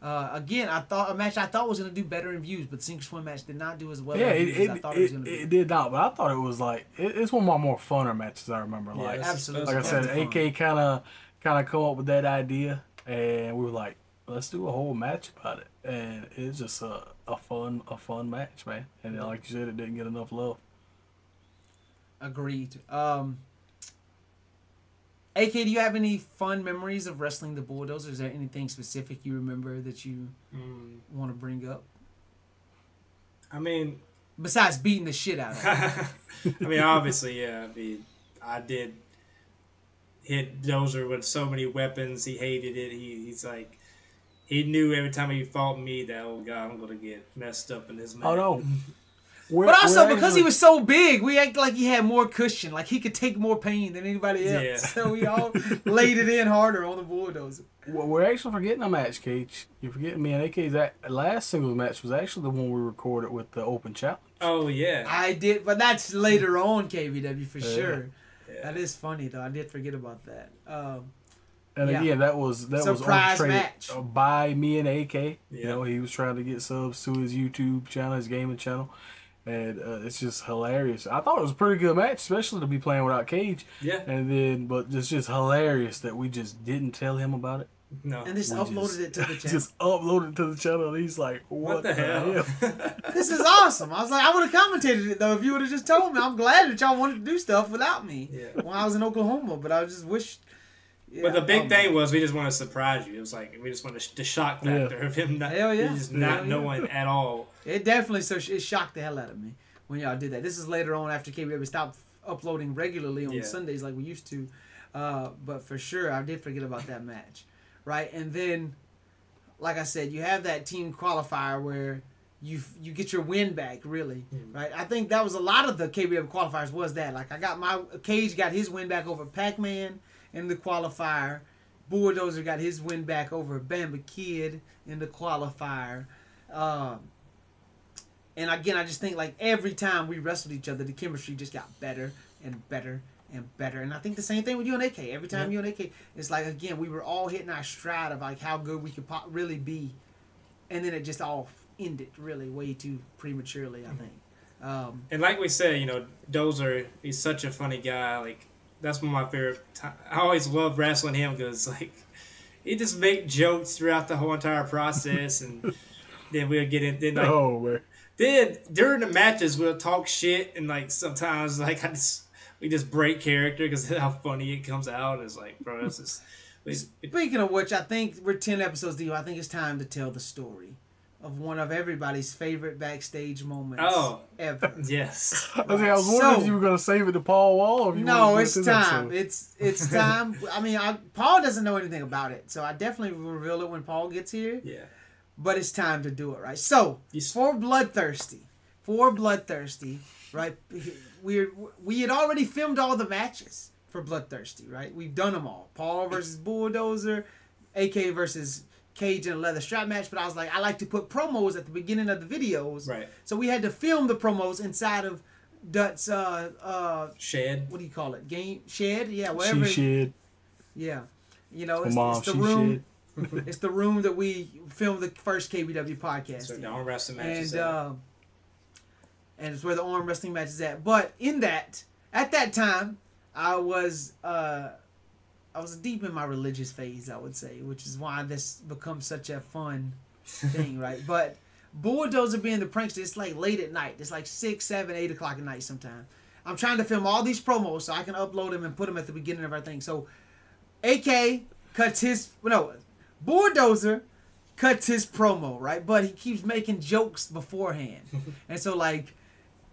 Again, I thought a match I thought was going to do better in views, but the sink or swim match did not do as well. Yeah, I thought it did not, but I thought it was like it's one of my more funner matches I remember. Yeah, like, absolutely. Like I said, AK kind of come up with that idea, and we were like, let's do a whole match about it, and it's just a fun match, man. And like you said, it didn't get enough love. Agreed. AK, do you have any fun memories of wrestling the Bulldozer? Is there anything specific you remember that you want to bring up? I mean, besides beating the shit out of him. I mean, obviously, yeah. I mean, I did hit Dozer with so many weapons. He hated it. He's like. He knew every time he fought me that, oh, God, I'm going to get messed up in his mouth. Oh, no. But also, because he was so big, we act like he had more cushion. Like, he could take more pain than anybody else. Yeah. So we all laid it in harder on the Bulldozer. Well, we're actually forgetting a match, Cage. You're forgetting me and AK's last singles match was actually the one we recorded with the Open Challenge. Oh, yeah. I did, but that's later on, KBW, for sure. Yeah. That is funny, though. I did forget about that. And again, that was orchestrated by me and AK. Yeah. You know, he was trying to get subs to his YouTube channel, his gaming channel, and it's just hilarious. I thought it was a pretty good match, especially to be playing without Cage. Yeah. And then, but it's just hilarious that we just didn't tell him about it. No. And just uploaded it to the channel. Just uploaded it to the channel. And he's like, "What the hell? This is awesome." I was like, "I would have commentated it though if you would have just told me." I'm glad that y'all wanted to do stuff without me when I was in Oklahoma, but I just wish. Yeah, but the big thing was we just want to surprise you. It was like we just want the shock factor of him not knowing at all. It definitely it shocked the hell out of me when y'all did that. This is later on after KBW stopped uploading regularly on Sundays like we used to. But for sure, I did forget about that match, right? And then, like I said, you have that team qualifier where you get your win back, really, right? I think that was a lot of the KBW qualifiers was that. Like Cage got his win back over Pac-Man. In the qualifier, Bulldozer got his win back over Bama Kid in the qualifier. And again, I just think like every time we wrestled each other, the chemistry just got better and better and better. And I think the same thing with you and AK. Every time you and AK, it's like, again, we were all hitting our stride of like how good we could really be. And then it just all ended really way too prematurely, I think. And like we said, you know, Dozer, he's such a funny guy. Like, that's one of my favorite. I always love wrestling him because like he just make jokes throughout the whole entire process, and then we'll get in. Then like, then during the matches we'll talk shit, and like sometimes like we just break character because how funny it comes out. It's like, bro, this is. Speaking of which, I think we're 10 episodes deep. I think it's time to tell the story of one of everybody's favorite backstage moments ever. Yes. I was wondering if you were going to save it to Paul Wall. Or if you no, it's time. It's time. I mean, Paul doesn't know anything about it, so I definitely will reveal it when Paul gets here. Yeah. But it's time to do it, right? So, for Bloodthirsty, right, we had already filmed all the matches for Bloodthirsty, right? We've done them all. Paul versus Bulldozer, AK versus Cage in a leather strap match, but I was like, I like to put promos at the beginning of the videos. Right. So we had to film the promos inside of Dutt's shed. What do you call it? Game shed? Yeah, whatever. She shed. Yeah. You know, it's the room. Shed. It's the room that we filmed the first KBW podcast. So the arm wrestling matches. And it's where the arm wrestling match is at. But in that, at that time, I was deep in my religious phase, I would say, which is why this becomes such a fun thing, right? But Bulldozer being the prankster, it's like late at night. It's like 6, 7, 8 o'clock at night sometime. I'm trying to film all these promos so I can upload them and put them at the beginning of our thing. So AK cuts his... No, Bulldozer cuts his promo, right? But he keeps making jokes beforehand. And so, like,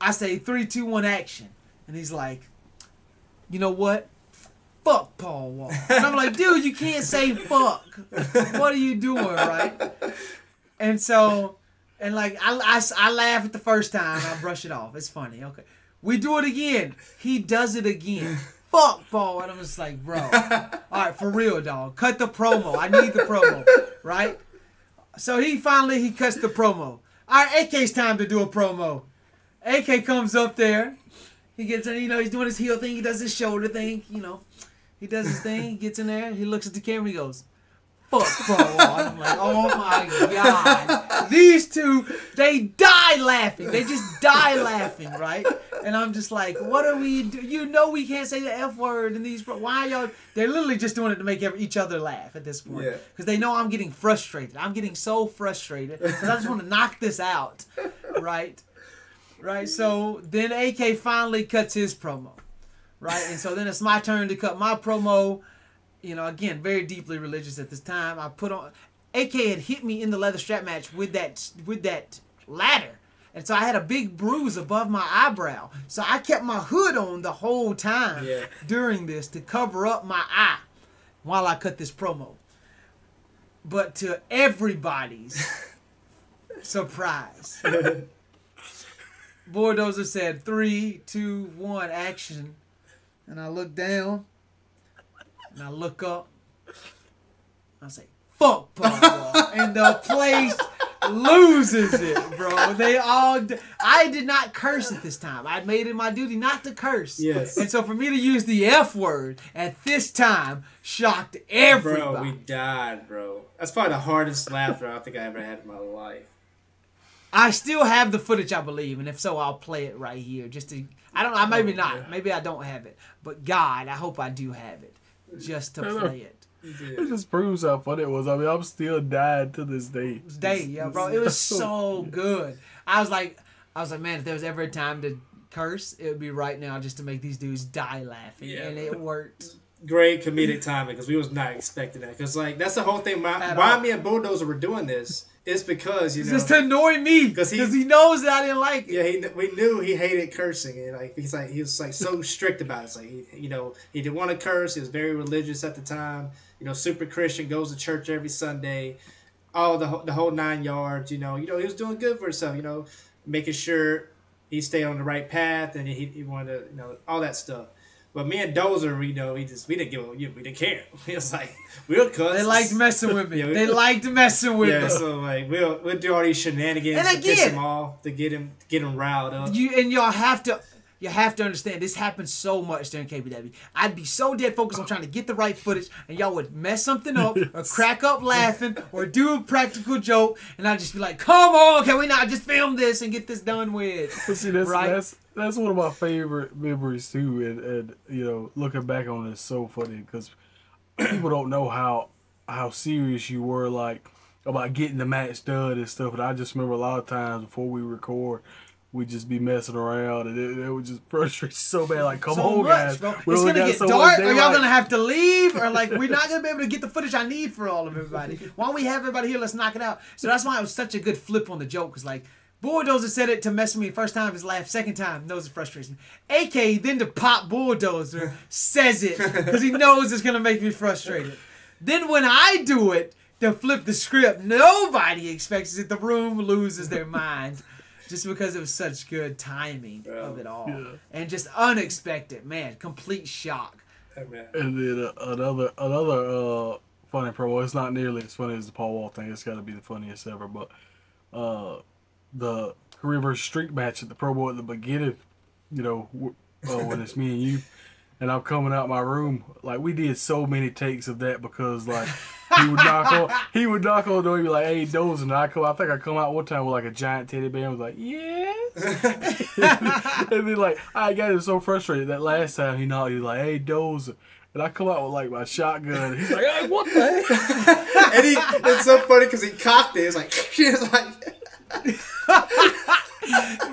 I say 3, 2, 1, action. And he's like, you know what? Fuck Paul Wall. And I'm like, dude, you can't say fuck. What are you doing, right? And so... And, like, I laugh at the first time. I brush it off. It's funny. Okay. We do it again. He does it again. Fuck, Paul. And I'm just like, bro. All right, for real, dog. Cut the promo. I need the promo. Right? So he finally cuts the promo. All right, AK's time to do a promo. AK comes up there. He gets in. You know, he's doing his heel thing. He does his shoulder thing. You know, he does his thing. He gets in there. He looks at the camera. He goes, fuck, bro. I'm like, oh my God. These two, they die laughing. They just die laughing, right? And I'm just like, what are we doing? You know we can't say the F word in these. Why y'all? They're literally just doing it to make each other laugh at this point. Because they know I'm getting frustrated. I'm getting so frustrated. Because I just want to knock this out, right? Right? So then AK finally cuts his promo, right? And so then it's my turn to cut my promo. You know, again, very deeply religious at this time. I put on... AK had hit me in the leather strap match with that ladder. And so I had a big bruise above my eyebrow. So I kept my hood on the whole time during this to cover up my eye while I cut this promo. But to everybody's surprise, Bulldozer said, 3, 2, 1, action. And I looked down. And I look up, I say, fuck Paul Wall. And the place loses it, bro. They all, I did not curse at this time. I made it my duty not to curse. Yes. And so for me to use the F word at this time shocked everybody. Bro, we died, bro. That's probably the hardest laughter I think I ever had in my life. I still have the footage, I believe, and if so, I'll play it right here. Just to, I don't, I maybe not, maybe I don't have it, but God, I hope I do have it. Just to play it. It just proves how funny it was. I mean, I'm still dying to this day. Yeah, bro. It was so good. I was like, man, if there was ever a time to curse, it would be right now just to make these dudes die laughing. Yeah. And it worked. Great comedic timing because we was not expecting that. Because, like, that's the whole thing. Why me and Bulldozer were doing this is because, you know. Just to annoy me. Because he knows that I didn't like it. Yeah, we knew he hated cursing. And, like, he was, like, so strict about it. It's like, you know, he didn't want to curse. He was very religious at the time. You know, super Christian, goes to church every Sunday. All the whole 9 yards, you know. You know, he was doing good for himself, you know. Making sure he stayed on the right path. And he wanted to, you know, all that stuff. But me and Dozer, you know, we didn't give a, we didn't care. It was like, we'll cuss. They liked messing with me. Yeah, they liked messing with me. Yeah, so like we'll do all these shenanigans and to piss him off, to get him riled up. Y'all have to understand this happened so much during KBW. I'd be so dead focused on trying to get the right footage, and y'all would mess something up or crack up laughing or do a practical joke, and I'd just be like, "Come on, can we not just film this and get this done with?" See, that's one of my favorite memories too, and you know, looking back on it, it's so funny because people don't know how serious you were, like about getting the match done and stuff. And I just remember a lot of times before we record, we'd just be messing around, and it would just frustrate so bad. Like, come on, guys. Bro. It's going to get dark. Are y'all going to have to leave? Or, like, we're not going to be able to get the footage I need for all of everybody. Why don't we have everybody here? Let's knock it out. So that's why it was such a good flip on the joke. Because, like, Bulldozer said it to mess with me. First time, his laugh. Second time, knows it frustrates me. AK, then to pop Bulldozer, says it. Because he knows it's going to make me frustrated. Then when I do it, to flip the script, nobody expects it. The room loses their mind. Just because it was such good timing of it all. Yeah. And just unexpected, man. Complete shock. And then another funny promo. It's not nearly as funny as the Paul Wall thing. It's got to be the funniest ever. But the career versus streak match at the Pro Bowl at the beginning, you know, when it's me and you, and I'm coming out my room. Like, we did so many takes of that because, like, he would knock on, the door and be like, hey, Dozer. And I think I come out one time with, like, a giant teddy bear. I was like, yes. And then, like, I got him so frustrated that last time he knocked, he was like, hey, Dozer. And I come out with, like, my shotgun. He's like, hey, what the heck? And it's so funny because he cocked it. It's like, she was like...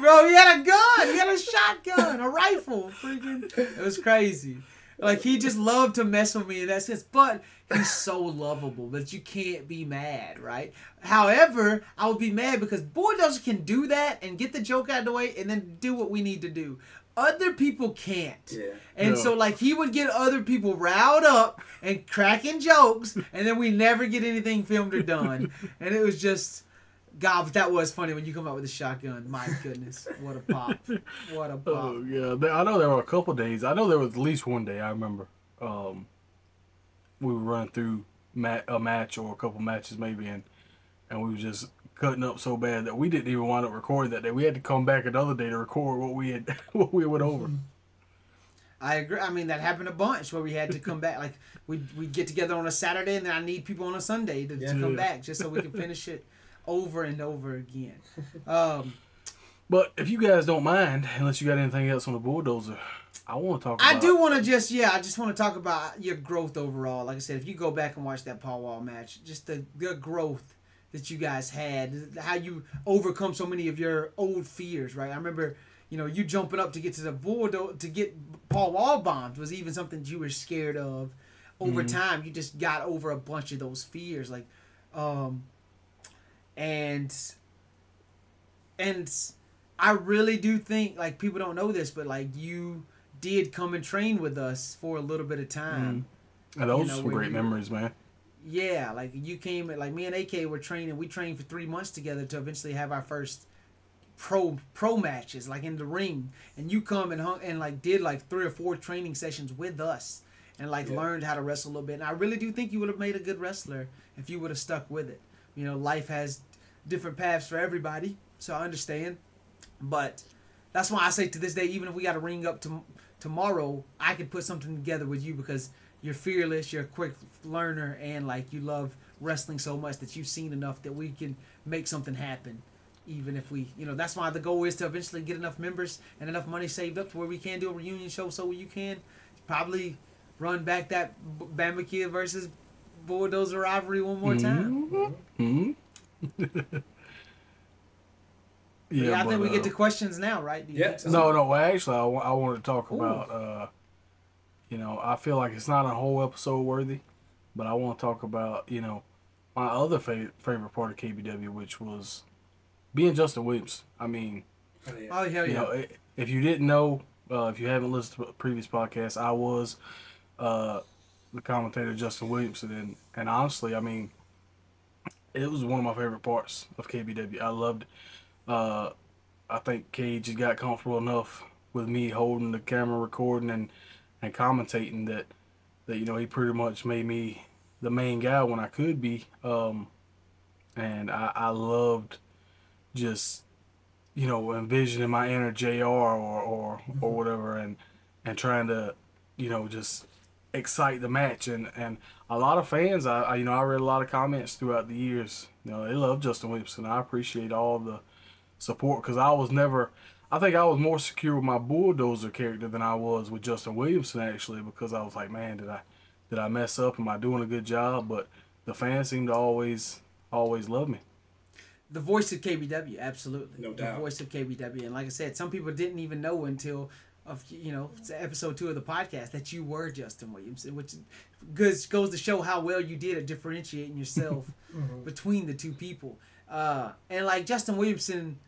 Bro, he had a gun. He had a shotgun, a rifle. Freaking, it was crazy. Like, he just loved to mess with me in that sense. But he's so lovable that you can't be mad, right? However, I would be mad because Bulldozer can do that and get the joke out of the way and then do what we need to do. Other people can't. Yeah. And so, like, he would get other people riled up and cracking jokes, and then we never get anything filmed or done. And it was just... God, but that was funny when you come out with a shotgun. My goodness, what a pop. What a pop. Oh, yeah, I know there were a couple days. I know there was at least one day, I remember. We were running through a match or a couple matches maybe, and we were just cutting up so bad that we didn't even wind up recording that day. We had to come back another day to record what we went over. I agree. I mean, that happened a bunch where we had to come back. Like, we'd get together on a Saturday, and then I need people on a Sunday to come back just so we can finish it. Over and over again. But if you guys don't mind, unless you got anything else on the Bulldozer, I want to talk about... I do want to just, yeah, I just want to talk about your growth overall. Like I said, if you go back and watch that Paul Wall match, just the growth that you guys had, how you overcome so many of your old fears, right? I remember, you know, you jumping up to get to the Bulldozer, to get Paul Wall bombed was even something you were scared of. Over time, you just got over a bunch of those fears. Like, And I really do think, like, people don't know this, but, like, you did come and train with us for a little bit of time. And those were great memories, man. Yeah, like, you came, like, me and AK were training. We trained for 3 months together to eventually have our first pro matches, like, in the ring. And you come and hung, and, like, did, like, 3 or 4 training sessions with us and, like, learned how to wrestle a little bit. And I really do think you would have made a good wrestler if you would have stuck with it. You know, life has different paths for everybody, so I understand. But that's why I say to this day, even if we got to ring up tomorrow, I could put something together with you because you're fearless, you're a quick learner, and, like, you love wrestling so much that you've seen enough that we can make something happen. Even if we, you know, that's why the goal is to eventually get enough members and enough money saved up to where we can do a reunion show, so you can probably run back that Bama Kid versus Bulldozer rivalry one more time. Yeah, I think we get to questions now, right? Yeah. No, actually, I want to talk about, you know, I feel like it's not a whole episode worthy, but I want to talk about, you know, my other favorite part of KBW, which was being Justin Williamson. I mean, oh, hell yeah. You know, if you didn't know, if you haven't listened to previous podcasts, I was the commentator Justin Williamson, and honestly, I mean, it was one of my favorite parts of KBW. I loved it. I think Cage just got comfortable enough with me holding the camera, recording, and commentating that you know, he pretty much made me the main guy when I could be. And I loved just, you know, envisioning my inner JR or whatever, and trying to, you know, just excite the match, and a lot of fans, I you know, I read a lot of comments throughout the years, you know, they love Justin Williamson. I appreciate all the support because I think I was more secure with my Bulldozer character than I was with Justin Williamson, actually, because I was like, man, did I mess up, am I doing a good job? But the fans seem to always love me. The voice of KBW, absolutely, no doubt. The voice of KBW. And like I said, some people didn't even know until you know, it's episode 2 of the podcast that you were Justin Williamson, which goes to show how well you did at differentiating yourself between the two people. And like Justin Williamson,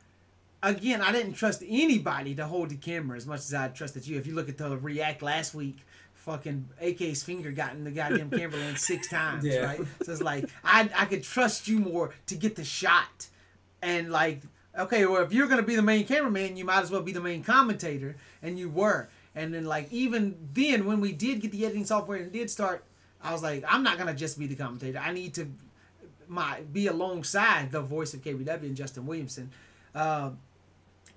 again, I didn't trust anybody to hold the camera as much as I trusted you. If you look at the react last week, fucking AK's finger got in the goddamn camera lens 6 times, right? So it's like, I could trust you more to get the shot. And like, okay, well, if you're going to be the main cameraman, you might as well be the main commentator, and you were. And then, like, even then, when we did get the editing software and did start, I was like, I'm not going to just be the commentator. I need to be alongside the voice of KBW and Justin Williamson. And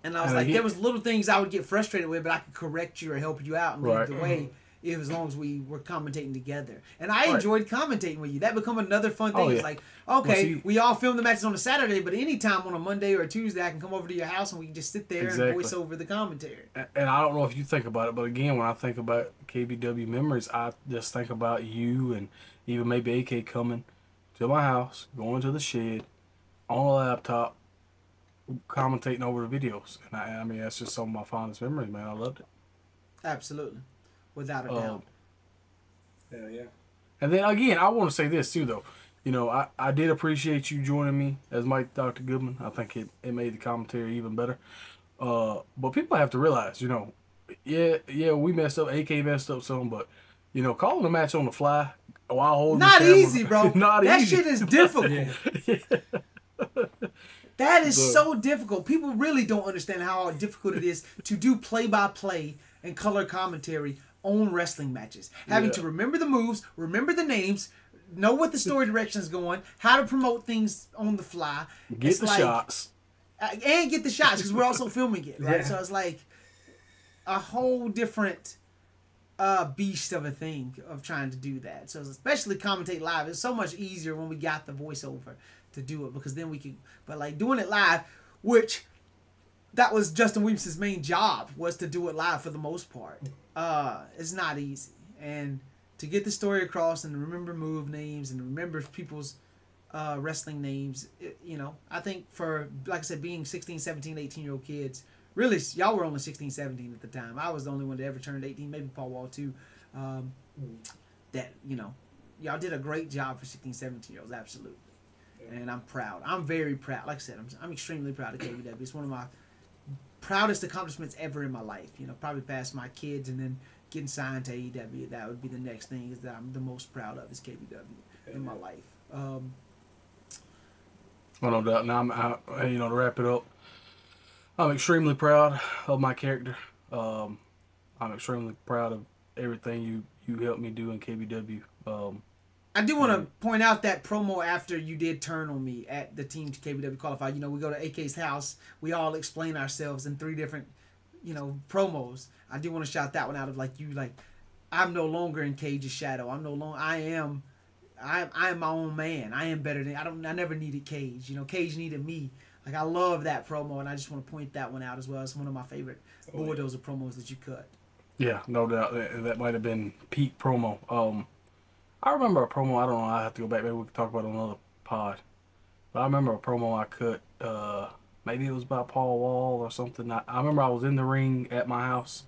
I was like, there was little things I would get frustrated with, but I could correct you or help you out and lead the way. if as long as we were commentating together. And I enjoyed commentating with you. That become another fun thing. Oh, yeah. It's like, okay, we all film the matches on a Saturday, but anytime on a Monday or a Tuesday, I can come over to your house and we can just sit there and voice over the commentary. And I don't know if you think about it, but again, when I think about KBW memories, I just think about you and even maybe AK coming to my house, going to the shed, on a laptop, commentating over the videos. And I mean, that's just some of my fondest memories, man. I loved it. Absolutely. Without a doubt. Hell yeah. And then, again, I want to say this, too, though. You know, I did appreciate you joining me as Mike Dr. Goodman. I think it made the commentary even better. But people have to realize, you know, yeah, we messed up. AK messed up some, but, you know, calling the match on the fly while holding the camera. Not easy, bro. That shit is difficult. Yeah. That is so difficult. People really don't understand how difficult it is to do play-by-play and color commentary on wrestling matches. Having to remember the moves, remember the names, know what the story direction is going, how to promote things on the fly. Get the shots. And get the shots, because we're also filming it, right? Yeah. So it's like a whole different beast of a thing of trying to do that. So especially commentate live. It's so much easier when we got the voiceover to do it, because then we can, but like doing it live, which that was Justin Williamson's main job, was to do it live for the most part. It's not easy. And to get the story across and remember move names and remember people's wrestling names, you know, I think for, like I said, being 16, 17, 18-year-old kids, really, y'all were only 16, 17 at the time. I was the only one that ever turned 18, maybe Paul Wall too. That, you know, y'all did a great job for 16, 17-year-olds, absolutely. And I'm proud. I'm very proud. Like I said, I'm extremely proud of KBW. It's one of my proudest accomplishments ever in my life. You know, probably past my kids and then getting signed to AEW. That would be the next thing is that I'm the most proud of is KBW in my life. Well, no doubt. Now, you know, to wrap it up, I'm extremely proud of my character. I'm extremely proud of everything you helped me do in KBW. I do want to point out that promo after you did turn on me at the Team KBW Qualified. You know, we go to AK's house. We all explain ourselves in three different, you know, promos. I do want to shout that one out of like you, like, I'm no longer in Cage's shadow. I'm no longer, I am my own man. I am better than, I never needed Cage. You know, Cage needed me. Like, I love that promo, and I just want to point that one out as well. It's one of my favorite Bulldozer promos that you cut. Yeah, no doubt. That might have been peak promo. I remember a promo, I don't know, I have to go back, maybe we can talk about it on another pod. But I remember a promo I cut, maybe it was by Paul Wall or something. I remember I was in the ring at my house,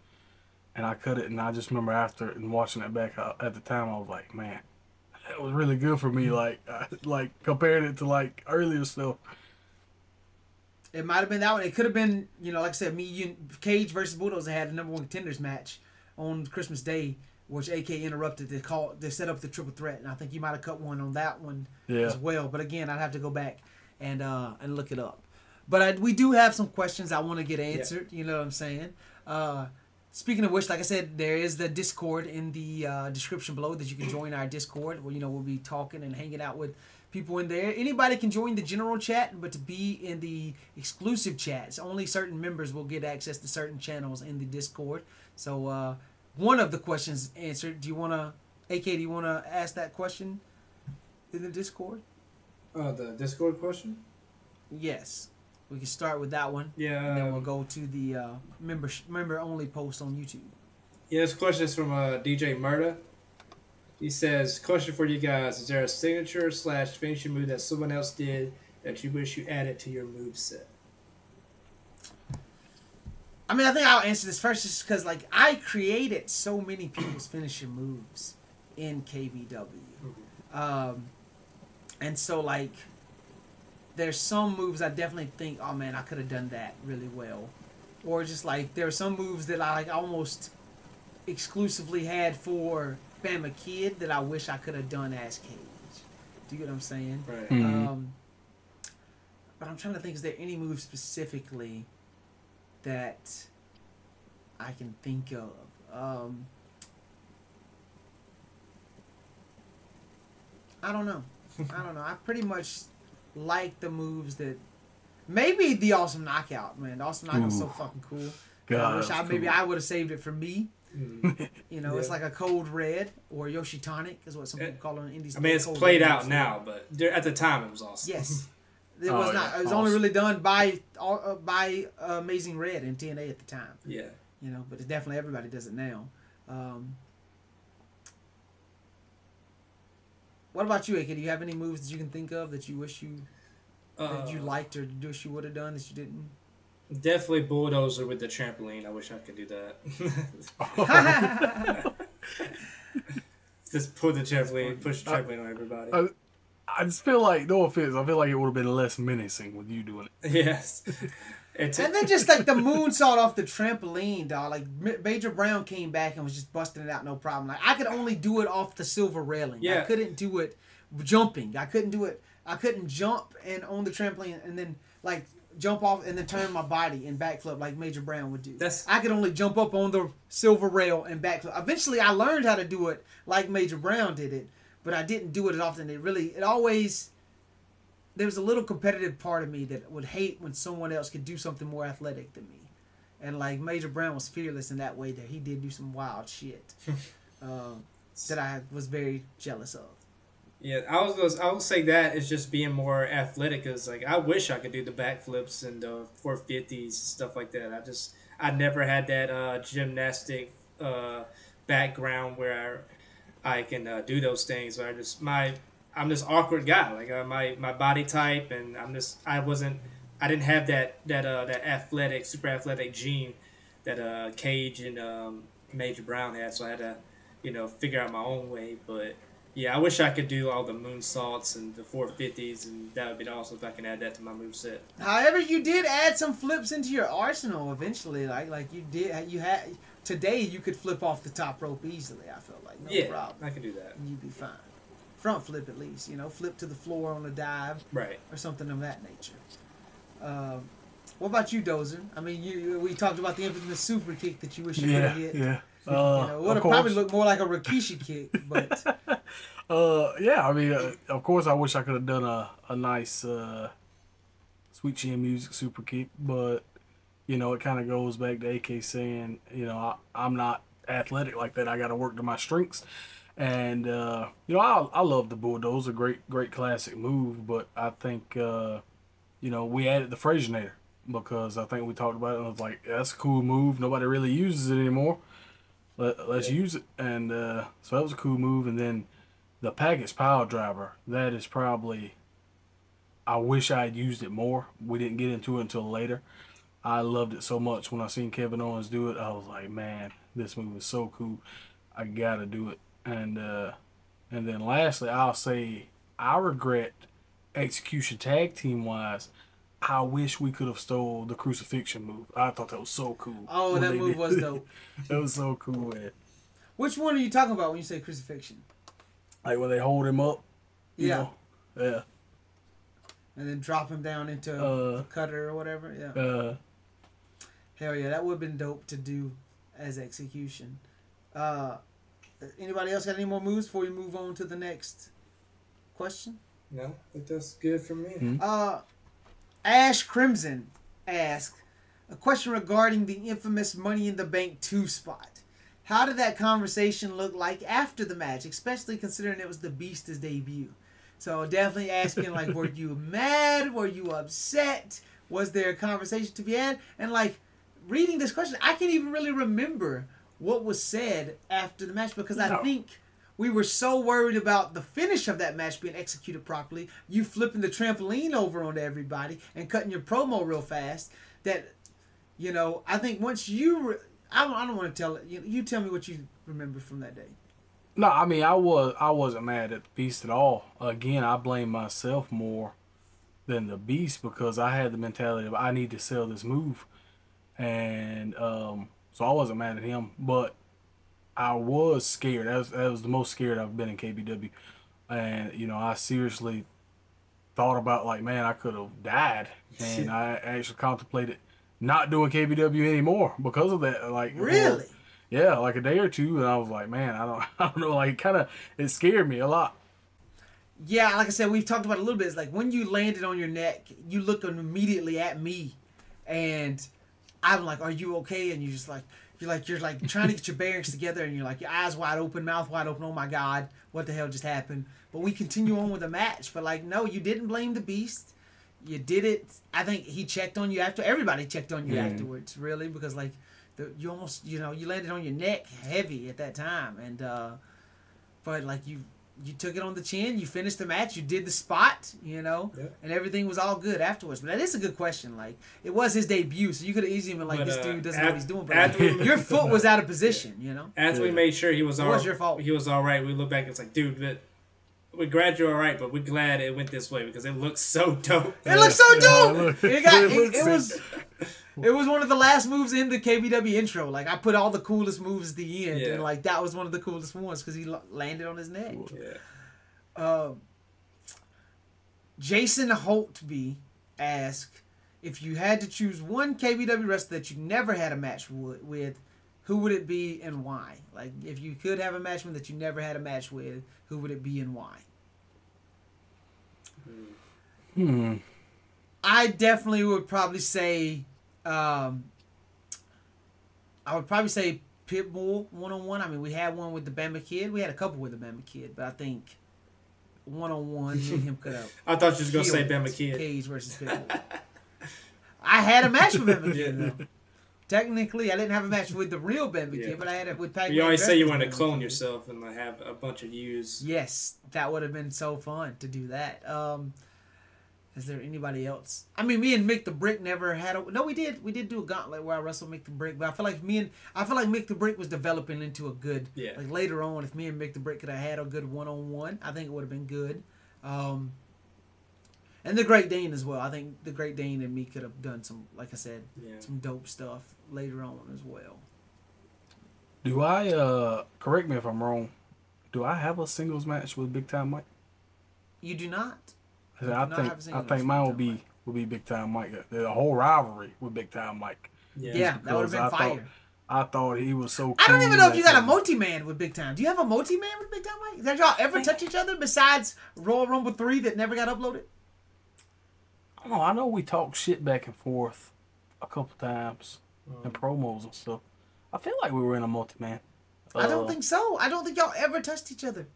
and I cut it, and I just remember after and watching it back, at the time, I was like, man, that was really good for me, like comparing it to, like, earlier stuff. It might have been that one. It could have been, you know, like I said, me and Cage versus Bulldozer had the #1 contenders match on Christmas Day, which AK interrupted to call, to set up the triple threat, and I think you might have cut one on that one as well. But again, I'd have to go back and look it up. But we do have some questions I want to get answered. You know what I'm saying? Speaking of which, like I said, there is the Discord in the description below that you can join our Discord. Where, you know, we'll be talking and hanging out with people in there. Anybody can join the general chat, but to be in the exclusive chats, only certain members will get access to certain channels in the Discord. So. One of the questions answered. Do you want to, AK, do you want to ask that question in the Discord? The Discord question? Yes. We can start with that one. Yeah. And then we'll go to the member-only post on YouTube. Yeah, this question is from DJ Murda. He says, question for you guys. Is there a signature / finishing move that someone else did that you wish you added to your move set? I mean, I think I'll answer this first just because, like, I created so many people's finishing moves in KBW. And so, like, there's some moves I definitely think, oh, man, I could have done that really well. Or just, like, there are some moves that I, like, almost exclusively had for Bama Kid that I wish I could have done as Cage. Do you get what I'm saying? Right. But I'm trying to think, is there any move specifically that I can think of? I don't know. I don't know. I pretty much like the moves that... Maybe the Awesome Knockout, man. The Awesome Knockout's so fucking cool. God, I wish I would have saved it for me. You know, it's like a cold red or Yoshitonic is what some people call it on indies. I mean, it's played out now, but at the time it was awesome. Yes, it was not. It was only really done by Amazing Red and TNA at the time. Yeah, you know, but it's definitely everybody does it now. What about you, AK? Do you have any moves that you can think of that you wish you that you liked or wish you would have done that you didn't? Definitely Bulldozer with the trampoline. I wish I could do that. Just pull the trampoline, push the trampoline on everybody. I just feel like, no offense, I feel like it would have been less menacing with you doing it. Yes. And then just like the moonsault off the trampoline, dog. Like Major Brown came back and was just busting it out, no problem. Like I could only do it off the silver railing. Yeah. I couldn't do it jumping. I couldn't do it. I couldn't jump and on the trampoline and then like jump off and then turn my body and backflip like Major Brown would do. I could only jump up on the silver rail and backflip. Eventually, I learned how to do it like Major Brown did it, but I didn't do it as often. It always. There was a little competitive part of me that would hate when someone else could do something more athletic than me. And like Major Brown was fearless in that way that he did do some wild shit that I was very jealous of. Yeah, I would say that is just being more athletic. Cause like I wish I could do the backflips and the 450s stuff like that. I never had that gymnastic background where I can do those things. Where I'm this awkward guy. Like my body type, and I didn't have that athletic, super athletic gene that Cage and Major Brown had. So I had to, you know, figure out my own way. But yeah, I wish I could do all the moonsaults and the 450s, and that would be awesome if I can add that to my moveset. However, you did add some flips into your arsenal eventually. Like you did, you had today. You could flip off the top rope easily. I felt like no problem. I could do that. You'd be fine. Front flip at least, you know, flip to the floor on a dive, right, or something of that nature. What about you, Dozer? I mean, we talked about the infamous super kick that you wish you would hit. Yeah, you know, it would probably look more like a Rikishi kick, but yeah, I mean, of course, I wish I could have done a nice Sweet Chin Music super kick, but you know, it kind of goes back to AK saying, you know, I'm not athletic like that. I got to work to my strengths. And, you know, I love the Bulldozer, great classic move, but I think, you know, we added the Frazinator because I think we talked about it and I was like, that's a cool move. Nobody really uses it anymore. Let's use it. And so that was a cool move. And then the package pile driver, that is probably, I wish I had used it more. We didn't get into it until later. I loved it so much. When I seen Kevin Owens do it, I was like, man, this move is so cool. I got to do it. And then lastly, I'll say I regret execution tag team wise. I wish we could have stole the crucifixion move. I thought that was so cool. Oh, that move was dope. It was so cool. Man. Which one are you talking about when you say crucifixion? Like when they hold him up. You know? Yeah. And then drop him down into a cutter or whatever. Yeah. Hell yeah, that would have been dope to do as execution. Anybody else got any more moves before we move on to the next question? No, I think that's good for me. Ash Crimson asked a question regarding the infamous Money in the Bank 2 spot. How did that conversation look like after the match, especially considering it was the Beast's debut? So definitely asking, like, were you mad? Were you upset? Was there a conversation to be had? And, like, reading this question, I can't even really remember what was said after the match because I think we were so worried about the finish of that match being executed properly, you flipping the trampoline over onto everybody and cutting your promo real fast that, you know, I think once you... I don't want to tell it. You tell me what you remember from that day. No, I mean, I wasn't mad at the Beast at all. Again, I blame myself more than the Beast because I had the mentality of I need to sell this move. And... so I wasn't mad at him, but I was scared. That was the most scared I've been in KBW. And, you know, I seriously thought about, like, man, I could have died. And I actually contemplated not doing KBW anymore because of that. Like, really? Yeah, like a day or two. And I was like, man, I don't know. Like, kind of, it scared me a lot. Yeah, like I said, we've talked about it a little bit. It's like when you landed on your neck, you looked immediately at me and... I'm like, are you okay? And you're just like, you're like trying to get your bearings together, and you're like, your eyes wide open, mouth wide open. Oh my God, what the hell just happened? But we continue on with the match. But like, no, you didn't blame the Beast. You did it. I think he checked on you after. Everybody checked on you afterwards, really, because like, you almost, you know, you landed on your neck heavy at that time, and but like you took it on the chin. You finished the match. You did the spot, you know, and everything was all good afterwards. But that is a good question. Like, it was his debut, so you could have easily been like, but, this dude doesn't know what he's doing. But like, your foot was out of position, you know. As we made sure he was all, it was your fault. He was all right. We looked back and it's like, dude, we're glad you're all right, but we're glad it went this way because it looks so dope. It looks so dope. It was one of the last moves in the KBW intro. Like, I put all the coolest moves at the end, and like that was one of the coolest ones because he landed on his neck. Yeah. Jason Holtby asked, if you had to choose one KBW wrestler that you never had a match with, who would it be and why? Like, if you could have a match with that you never had a match with, who would it be and why? I definitely would probably say. I would probably say Pitbull one-on-one. I mean, we had one with the Bama Kid. We had a couple with the Bama Kid, but I think one-on-one, him could have. I thought you was going to say Bama Kid. Cage versus Pitbull. I had a match with Bama Kid, though. Technically, I didn't have a match with the real Bama Kid, but I had it with Pac-Man. You always say you want to clone yourself and like, have a bunch of yous. Yes, that would have been so fun to do that. Is there anybody else? I mean, me and Mick the Brick never had a... No, we did. We did do a gauntlet where I wrestled Mick the Brick, but I feel like Mick the Brick was developing into a good... Yeah. Like, later on, if me and Mick the Brick could have had a good one-on-one, I think it would have been good. And The Great Dane as well. I think The Great Dane and me could have done some, like I said, some dope stuff later on as well. Do I... correct me if I'm wrong. Do I have a singles match with Big Time Mike? You do not. I think mine would be Big Time Mike. The whole rivalry with Big Time Mike. Yeah, that would have been fire. I thought he was so cool. I don't even know if you got a multi-man with Big Time. Do you have a multi-man with Big Time Mike? Did y'all ever touch each other besides Royal Rumble 3 that never got uploaded? I don't know. I know we talked shit back and forth a couple times and promos and stuff. I feel like we were in a multi-man. I don't think so. I don't think y'all ever touched each other.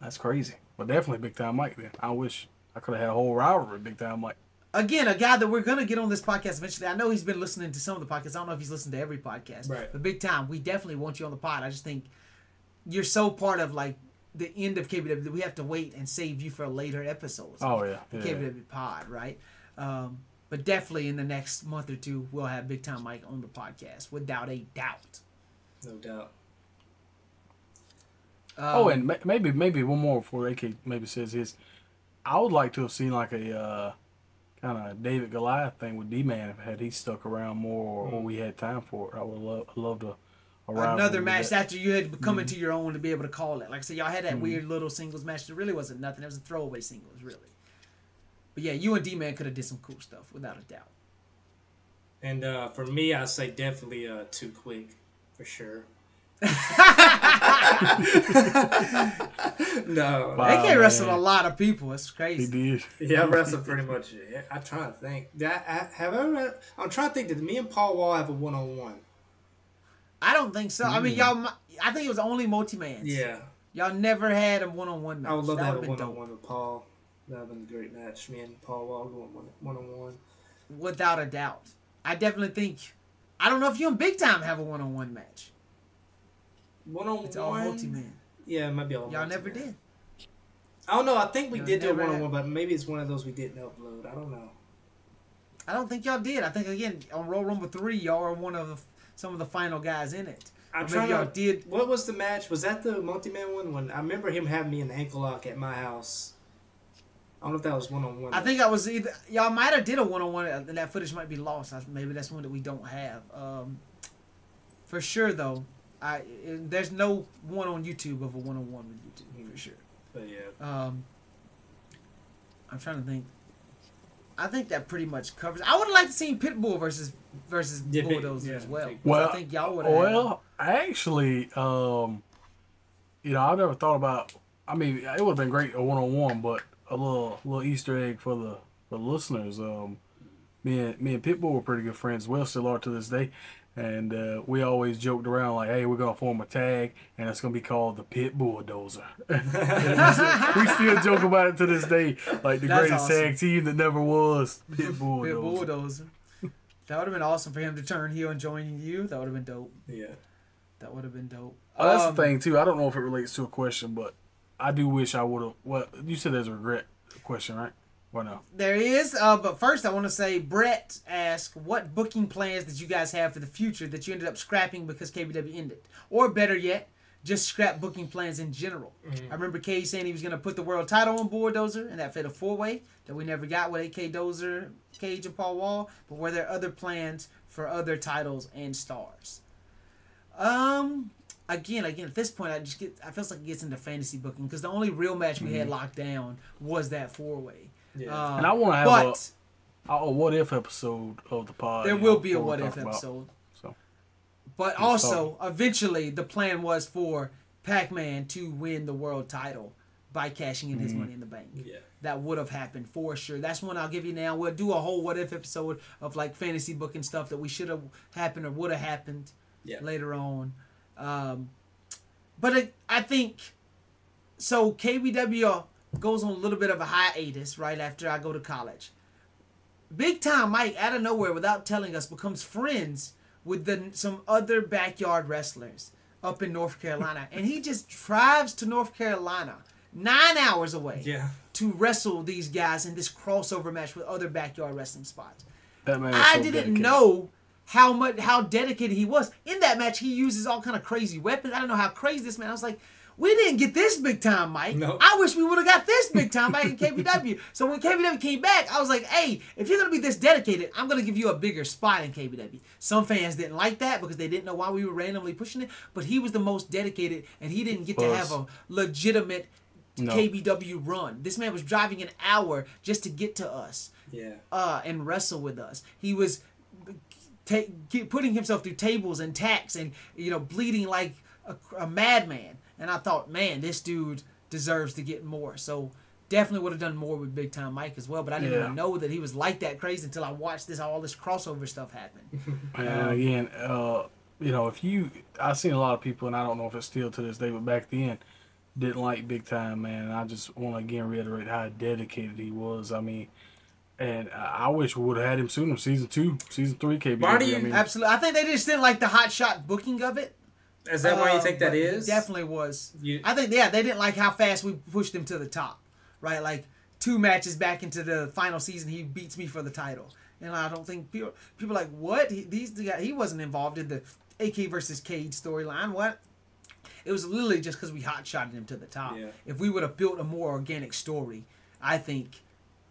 That's crazy. But definitely Big Time Mike, then. I wish... I could have had a whole rivalry, Big Time Mike. Again, a guy that we're going to get on this podcast eventually. I know he's been listening to some of the podcasts. I don't know if he's listened to every podcast. Right. But Big Time, we definitely want you on the pod. I just think you're so part of, like, the end of KBW that we have to wait and save you for a later episode. Oh, yeah. KBW pod, right? But definitely in the next month or two, we'll have Big Time Mike on the podcast, without a doubt. No doubt. And maybe one more before AK maybe says his... I would like to have seen like a kind of David Goliath thing with D-Man had he stuck around more or we had time for it. I would love to another match after you had come into your own to be able to call it. Like I said, y'all had that weird little singles match that really wasn't nothing. It was a throwaway singles, really. But yeah, you and D-Man could have did some cool stuff without a doubt. And for me, I say definitely Too Quick for sure. No, wow, AK wrestled a lot of people. It's crazy. He did. Yeah, I wrestled pretty much. I'm trying to think. I'm trying to think. Did me and Paul Wall have a one-on-one? I don't think so. I mean, y'all. I think it was only multi-mans. Yeah. Y'all never had a one-on-one match. I would love to have a one-on-one with Paul. That would have been a great match. Me and Paul Wall going one-on-one. Without a doubt, I definitely think. I don't know if you and Big Time have a one-on-one match. One-on-one? It's all multi-man. Yeah, it might be all multi-man. Y'all never did. I don't know. I think we did do a one-on-one, but maybe it's one of those we didn't upload. I don't know. I don't think y'all did. I think, again, on Royal Rumble 3, y'all are some of the final guys in it. Maybe y'all did. What was the match? Was that the multi-man one? I remember him having me in the ankle lock at my house. I don't know if that was one-on-one. I think that was either... Y'all might have did a one-on-one, and that footage might be lost. Maybe that's one that we don't have. For sure, though. There's no one on YouTube of a one-on-one with YouTube for sure. But yeah, I'm trying to think. I think that pretty much covers. I would have liked to see Pitbull versus Bulldozer as well. Well, I think y'all would. Well, actually, you know, I never thought about. I mean, it would have been great a one-on-one, but a little Easter egg for the listeners. Me and Pitbull were pretty good friends as well, still are to this day. And we always joked around like, hey, we're going to form a tag, and it's going to be called the Pit Bulldozer. We still joke about it to this day. Like, the That's greatest awesome. Tag team that never was, Pit Bulldozer. Pit Bulldozer. That would have been awesome for him to turn heel and join you. That would have been dope. Yeah. That would have been dope. That's the thing, too. I don't know if it relates to a question, but I do wish I would have. Well, you said there's a regret question, right? Well, no. There is, but first I want to say Brett asked, what booking plans did you guys have for the future that you ended up scrapping because KBW ended? Or better yet, just scrap booking plans in general. Mm-hmm. I remember Cage saying he was going to put the world title on Bulldozer and that fatal four-way that we never got with AK Dozer, Cage, and Paul Wall. But were there other plans for other titles and stars? Again, at this point, I feel like it gets into fantasy booking because the only real match we had locked down was that four-way. Yeah. And I want to have a what-if episode of the pod. There will be a what-if episode. But also, eventually, the plan was for Pac-Man to win the world title by cashing in his Money in the Bank. Yeah. That would have happened for sure. That's one I'll give you now. We'll do a whole what-if episode of like fantasy booking stuff that we should have happened or would have happened later on. But I think... So, KBW... goes on a little bit of a hiatus right after I go to college. Big Time Mike, out of nowhere, without telling us, becomes friends with some other backyard wrestlers up in North Carolina. And he just drives to North Carolina, 9 hours away, to wrestle these guys in this crossover match with other backyard wrestling spots. That man is so didn't dedicated. Know how dedicated he was. In that match, he uses all kind of crazy weapons. I don't know how crazy this man. I was like... We didn't get this Big Time Mike. Nope. I wish we would have got this Big Time Mike in KBW. So when KBW came back, I was like, hey, if you're going to be this dedicated, I'm going to give you a bigger spot in KBW. Some fans didn't like that because they didn't know why we were randomly pushing it. But he was the most dedicated, and he didn't get to have a legitimate KBW run. This man was driving an hour just to get to us and wrestle with us. He was putting himself through tables and tacks and bleeding like a madman. And I thought, man, this dude deserves to get more. So definitely would have done more with Big Time Mike as well. But I didn't even know that he was like that crazy until I watched all this crossover stuff happen. And again, I've seen a lot of people, and I don't know if it's still to this day, but back then, didn't like Big Time, man. And I just want to again reiterate how dedicated he was. I mean, and I wish we would have had him sooner. Season 2, Season 3 KBW. Absolutely. I think they just didn't like the hot shot booking of it. Is that why you think that is? Definitely was. I think, they didn't like how fast we pushed him to the top, right? Like, 2 matches back into the final season, he beats me for the title. And I don't think people are like, what? He wasn't involved in the AK versus Cage storyline. What? It was literally just because we hot-shotted him to the top. Yeah. If we would have built a more organic story, I think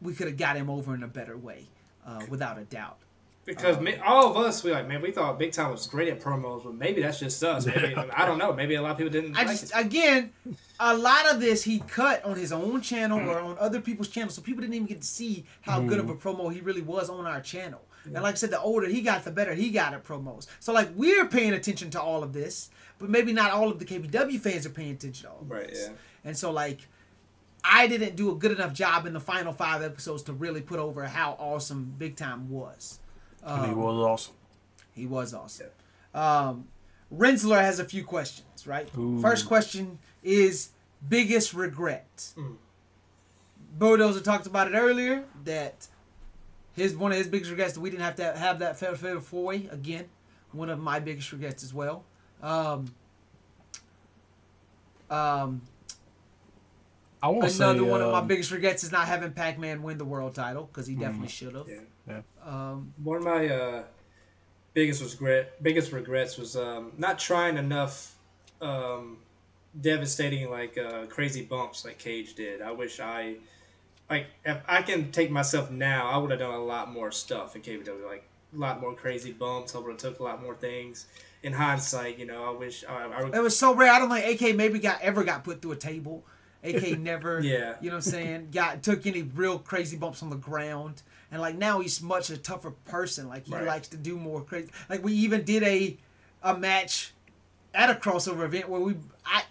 we could have got him over in a better way, without a doubt. Because all of us, we thought Big Time was great at promos, but maybe that's just us. Maybe, I don't know. Maybe a lot of people didn't like it. Again, a lot of this he cut on his own channel or on other people's channels, so people didn't even get to see how good of a promo he really was on our channel. And like I said, the older he got, the better he got at promos. So, like, we're paying attention to all of this, but maybe not all of the KBW fans are paying attention to all of this. Yeah. And so, like, I didn't do a good enough job in the final 5 episodes to really put over how awesome Big Time was. And he was awesome. He was awesome. Yeah. Rensselaer has a few questions, right? Ooh. First question is biggest regret. Bulldozer talked about it earlier that one of his biggest regrets that we didn't have to have that fatal four-way again. One of my biggest regrets as well. I want to say another one of my biggest regrets is not having Pac-Man win the world title because he definitely should have. Yeah. Yeah. One of my biggest regrets was not trying enough devastating crazy bumps like Cage did. I wish if I can take myself now, I would have done a lot more stuff in KBW, like a lot more crazy bumps. I would have took a lot more things. In hindsight, I wish it was so rare. I don't think AK maybe ever got put through a table. AK never, you know what I'm saying, took any real crazy bumps on the ground. And, like, now he's much a tougher person. Like, he likes to do more crazy. Like, we even did a match at a crossover event where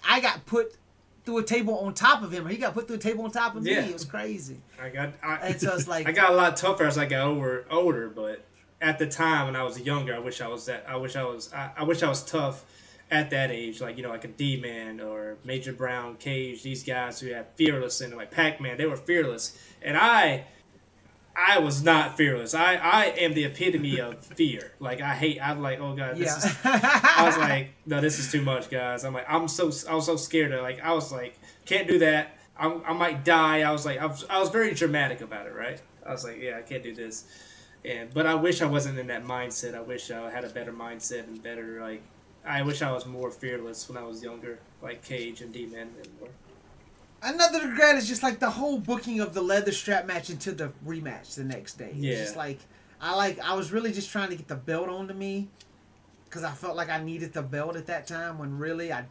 I got put through a table on top of him, or he got put through a table on top of me. It was crazy. I got a lot tougher as I got older, but at the time when I was younger, I wish I was tough at that age, like, you know, like a D-Man or Major Brown, Cage, these guys who had fearless in them, like Pac-Man, they were fearless. And I was not fearless. I am the epitome of fear. Like, I'm like, oh God, this is, I was like, no, this is too much, guys. I'm like, I was so scared of, like, I was like, can't do that. I might die. I was like, I was very dramatic about it, right? I was like, yeah, I can't do this. And, but I wish I wasn't in that mindset. I wish I had a better mindset and better, like, I wish I was more fearless when I was younger, like Cage and D-Man and more. Another regret is just like the whole booking of the leather strap match into the rematch the next day. Yeah. It's just like I was really just trying to get the belt onto me because I felt like I needed the belt at that time when really I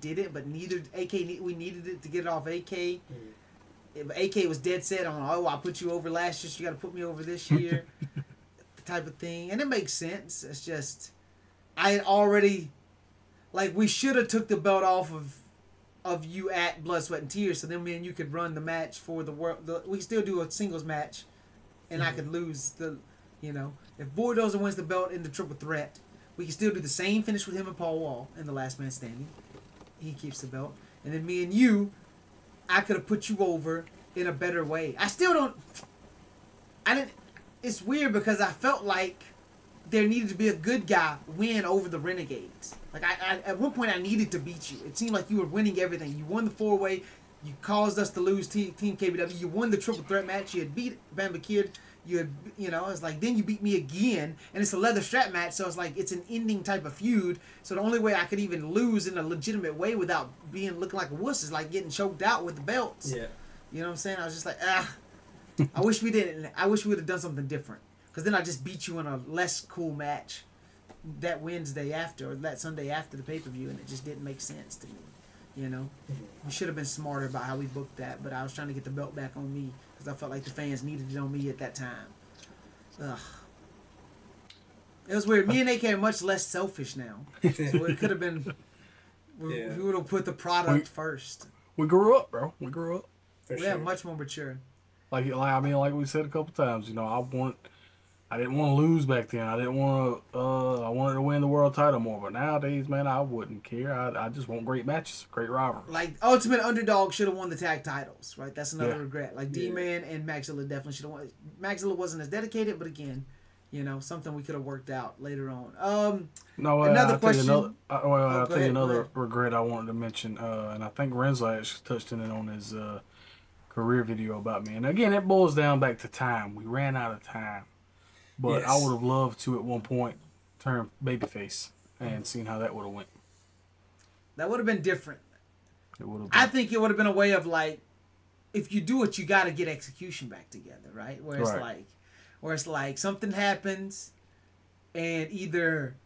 did it, but neither we needed it to get it off AK. AK was dead set on, oh, I put you over last year, so you got to put me over this year, type of thing, and it makes sense. It's just I had already, like, we should have took the belt off of you at Blood, Sweat, and Tears, so then me and you could run the match for the world. We still do a singles match, and I could lose the, you know. If Bulldozer wins the belt in the triple threat, we can still do the same finish with him and Paul Wall in the last man standing. He keeps the belt. And then me and you, I could have put you over in a better way. I still don't, it's weird because I felt like there needed to be a good guy win over the Renegades. Like, at one point, I needed to beat you. It seemed like you were winning everything. You won the four-way. You caused us to lose Team KBW. You won the triple threat match. You had beat Bama Kid. You had, you know, it's like, then you beat me again. And it's a leather strap match, so it's like, it's an ending type of feud. So the only way I could even lose in a legitimate way without looking like a wuss is like getting choked out with the belts. Yeah. You know what I'm saying? I was just like, ah. I wish we didn't. I wish we would have done something different. Because then I just beat you in a less cool match that Wednesday after or that Sunday after the pay-per-view, and it just didn't make sense to me, you know? We should have been smarter about how we booked that, but I was trying to get the belt back on me because I felt like the fans needed it on me at that time. Ugh. It was weird. Me and AK are much less selfish now. So it could have been... We would have put the product first. We grew up, bro. We grew up. Yeah, much more mature. Like we said a couple times, you know, I didn't want to lose back then. I didn't want to. I wanted to win the world title more. But nowadays, man, I wouldn't care. I just want great matches, great rivalries. Like Ultimate Underdog should have won the tag titles, right? That's another regret. Like D-Man and Maxilla definitely should have won. Maxilla wasn't as dedicated, but again, you know, something we could have worked out later on. Another question. I'll tell you another regret I wanted to mention, and I think Rensselaer touched on it on his career video about me. And again, it boils down back to time. We ran out of time. But I would have loved to, at one point, turn babyface and seen how that would have went. That would have been different. It would have. I think it would have been a way of, like, if you do it, you got to get Execution back together, right? Where it's like something happens, and either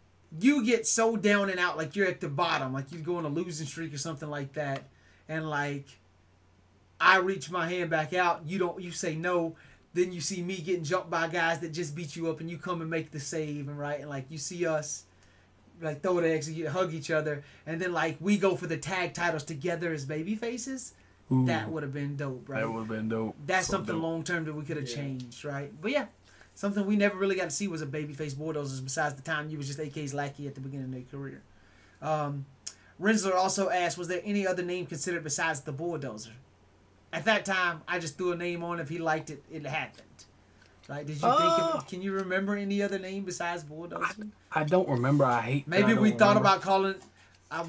you get so down and out, like you're at the bottom, like you go on a losing streak or something like that, and like I reach my hand back out, you say no. Then you see me getting jumped by guys that just beat you up, and you come and make the save, and right, and like you see us, like throw the execute, hug each other, and then like we go for the tag titles together as baby faces. Ooh, that would have been dope, right? That would have been dope. That's so something dope. Long term that we could have changed, right? But yeah, something we never really got to see was a babyface Bulldozers. Besides the time you was just AK's lackey at the beginning of their career. Rensselaer also asked, was there any other name considered besides the Bulldozer? At that time, I just threw a name on. If he liked it, it happened. Like, did you think of it? Can you remember any other name besides Bulldozer? I don't remember. I hate. Maybe we thought about calling.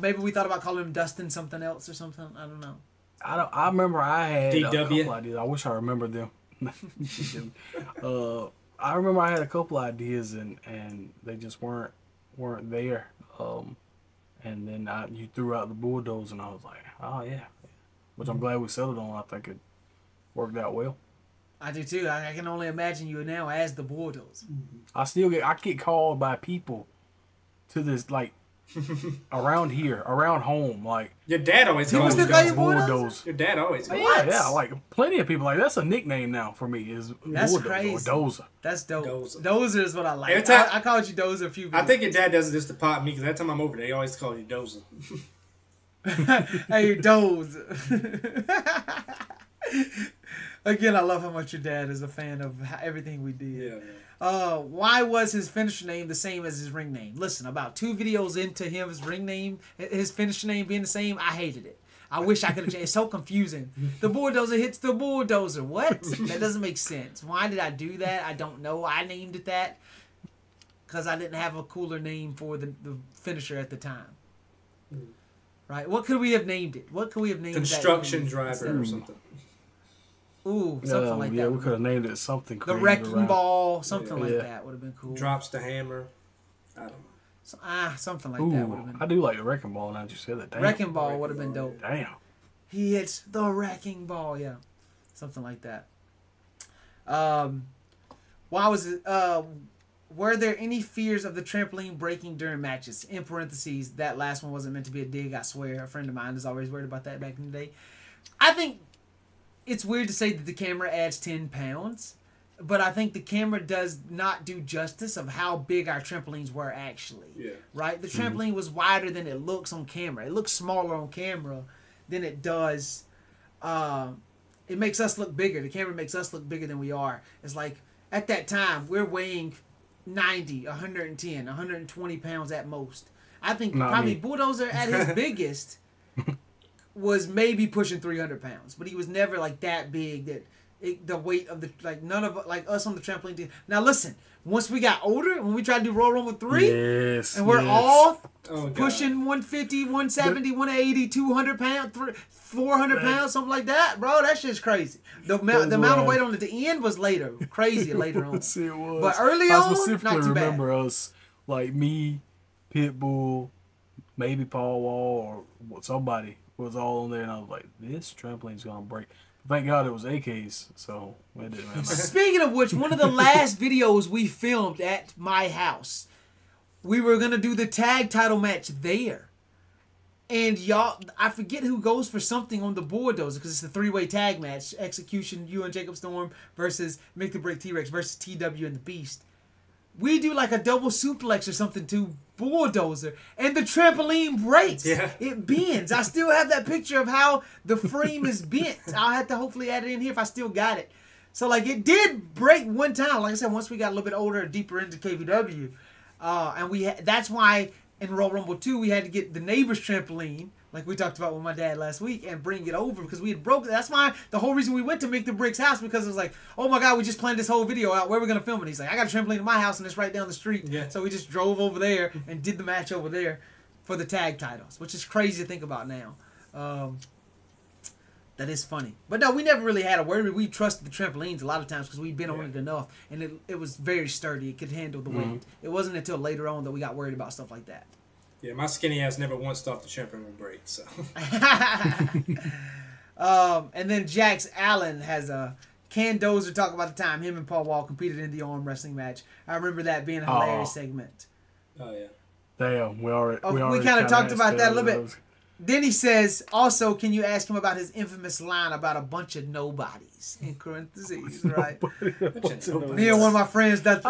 Maybe we thought about calling him Dustin something else or something. I don't know. I remember I had DW. A couple ideas. I wish I remembered them. I remember I had a couple ideas and they just weren't there. And then you threw out the Bulldozer and I was like, oh yeah. Which I'm glad we settled on. I think it worked out well. I do too. I can only imagine you now as the Bulldozer. I get called by people to this, like, around here, around home. Like, your dad always calls me Bulldozer. Your dad always calls. Yeah, like plenty of people. Like, that's a nickname now for me is Bulldozer or Dozer. That's dope. Dozer is what I like. Every time, I called you Dozer a few times. I think your dad does this to pop me because every time I'm over there, he always calls you Dozer. Hey, Doze. Again, I love how much your dad is a fan of everything we did. Yeah, man. Why was his finisher name the same as his ring name? Listen, about 2 videos into his ring name, his finisher name being the same, I hated it. I wish I could have changed. It's so confusing. The Bulldozer hits the Bulldozer. What? That doesn't make sense. Why did I do that? I don't know. I named it that because I didn't have a cooler name for the finisher at the time. Mm. Right? What could we have named it? What could we have named it? Construction driver or something. Ooh, something like that. Yeah, we could have named it something. The wrecking ball, something like that would have been cool. Drops the hammer. I don't know. So, something like that would have been. I do like the wrecking ball. Now you said that. Damn. Wrecking ball would have been dope. Damn. He hits the wrecking ball. Yeah, something like that. Why was it? Were there any fears of the trampoline breaking during matches? In parentheses, that last one wasn't meant to be a dig. I swear, a friend of mine is always worried about that back in the day. I think it's weird to say that the camera adds 10 pounds, but I think the camera does not do justice of how big our trampolines were actually. Yeah. Right? The trampoline was wider than it looks on camera. It looks smaller on camera than it does. It makes us look bigger. The camera makes us look bigger than we are. It's like, at that time, we're weighing 90, 110, 120 pounds at most. I think probably Bulldozer at his biggest was maybe pushing 300 pounds, but he was never like that big that the weight of the, like, none of, like, us on the trampoline team. Now listen, once we got older, when we tried to do Royal Rumble 3, and we're all pushing 150, 170, 180, 200 pounds, 400 pounds, something like that, bro, that shit's crazy. The amount of weight on the end was later, crazy later on. See, it was. But early on, I specifically remember us, like me, Pitbull, maybe Paul Wall, or somebody. Was all on there, and I was like, this trampoline's gonna break. Thank God it was AKs, so it didn't matter. Speaking of which, one of the last videos we filmed at my house, we were gonna do the tag title match there. And y'all, I forget who goes for something on the Bulldozer, because it's the 3-way tag match. Execution, you and Jacob Storm versus Mick the Brick T-Rex versus TW and the Beast. We do like a double suplex or something to Bulldozer, and the trampoline breaks. Yeah. It bends. I still have that picture of how the frame is bent. I'll have to hopefully add it in here if I still got it. So, like, it did break one time. Like I said, once we got a little bit older, deeper into KVW, and that's why in Royal Rumble 2 we had to get the neighbor's trampoline, like we talked about with my dad last week, and bring it over because we had broken. That's why the whole reason we went to Mick the Brick's house, because it was like, oh my God, we just planned this whole video out. Where are we going to film it? He's like, I got a trampoline in my house and it's right down the street. Yeah. So we just drove over there and did the match over there for the tag titles, which is crazy to think about now. That is funny. But no, we never really had a worry. We trusted the trampolines a lot of times because we'd been on it enough, and it was very sturdy. It could handle the wind. It wasn't until later on that we got worried about stuff like that. Yeah, my skinny ass never once thought the trampoline break, so. And then Jax Allen has a... Can Dozer talk about the time him and Paul Wall competed in the arm wrestling match? I remember that being a hilarious segment. Oh, yeah. Damn, we kind of talked about that a little bit. Then he says, also, can you ask him about his infamous line about a bunch of nobodies, in parentheses, right? Me and one of my friends thought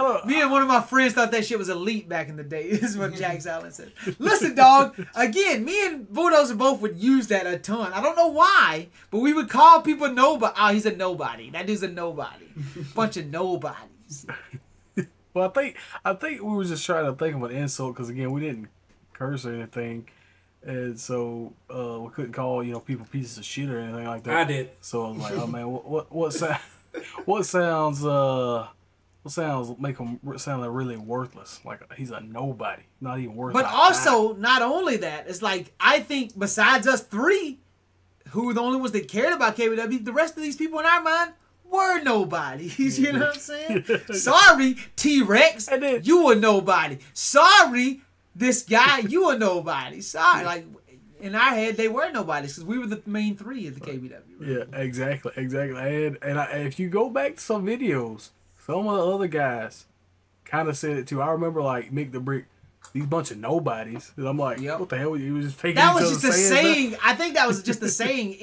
that shit was elite back in the day. This is what Jax Allen said. Listen, dog, again, me and Bulldozer both would use that a ton. I don't know why, but we would call people nobody. Oh, he's a nobody. That dude's a nobody. Bunch of nobodies. Well, I think we were just trying to think of an insult because, again, we didn't curse or anything. And so we couldn't call people pieces of shit or anything like that. I did. So I was like, oh man, what sounds make him sound like really worthless? Like he's a nobody, not even worth. But also, not only that, it's like I think besides us three, who were the only ones that cared about KBW, the rest of these people in our mind were nobodies. You know what I'm saying? Sorry, T-Rex, you were nobody. Sorry. This guy, you are nobody. Sorry, like in our head, they were nobodies because we were the main three of the KBW. Right? Yeah, exactly. And if you go back to some videos, some of the other guys kind of said it too. I remember like Mick the Brick, these bunch of nobodies. And I'm like, what the hell? You was just taking that was just a saying. Stuff. I think that was just a saying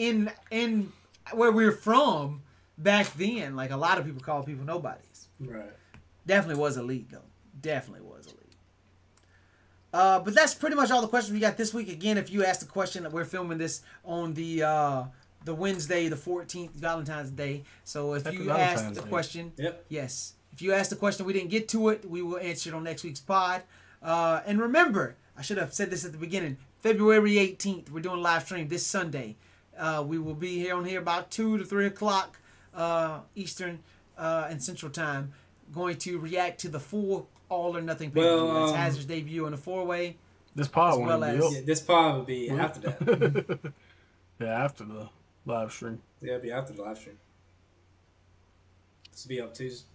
in where we were from back then. Like a lot of people called people nobodies. Right. Definitely was elite though. Definitely was elite. But that's pretty much all the questions we got this week. Again, if you asked a question, we're filming this on the Wednesday, the 14th, Valentine's Day. So if you asked the question, yes, if you asked the question, we didn't get to it, we will answer it on next week's pod. And remember, I should have said this at the beginning, February 18th, we're doing a live stream this Sunday. We will be here on here about 2 to 3 o'clock Eastern and Central Time, going to react to the full All or Nothing pay-per-view. That's Hazard's debut in a 4-way. This pod will be after that. Yeah, after the live stream. Yeah, it'll be after the live stream. This will be up Tuesday.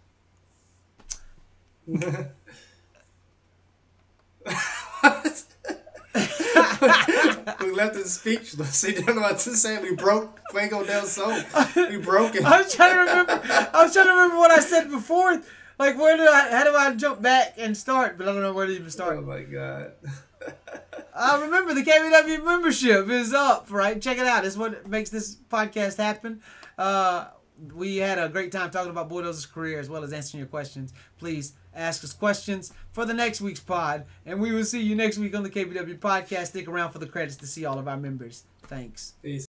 We left him speechless. He didn't know what to say. We broke Fuego Del Sol. We broke it. I was trying to remember what I said before. Like, how do I jump back and start? But I don't know where to even start. Oh my god! I remember the KBW membership is up, right? Check it out. It's what makes this podcast happen. We had a great time talking about Bulldozer's career as well as answering your questions. Please ask us questions for the next week's pod, and we will see you next week on the KBW podcast. Stick around for the credits to see all of our members. Thanks. Peace.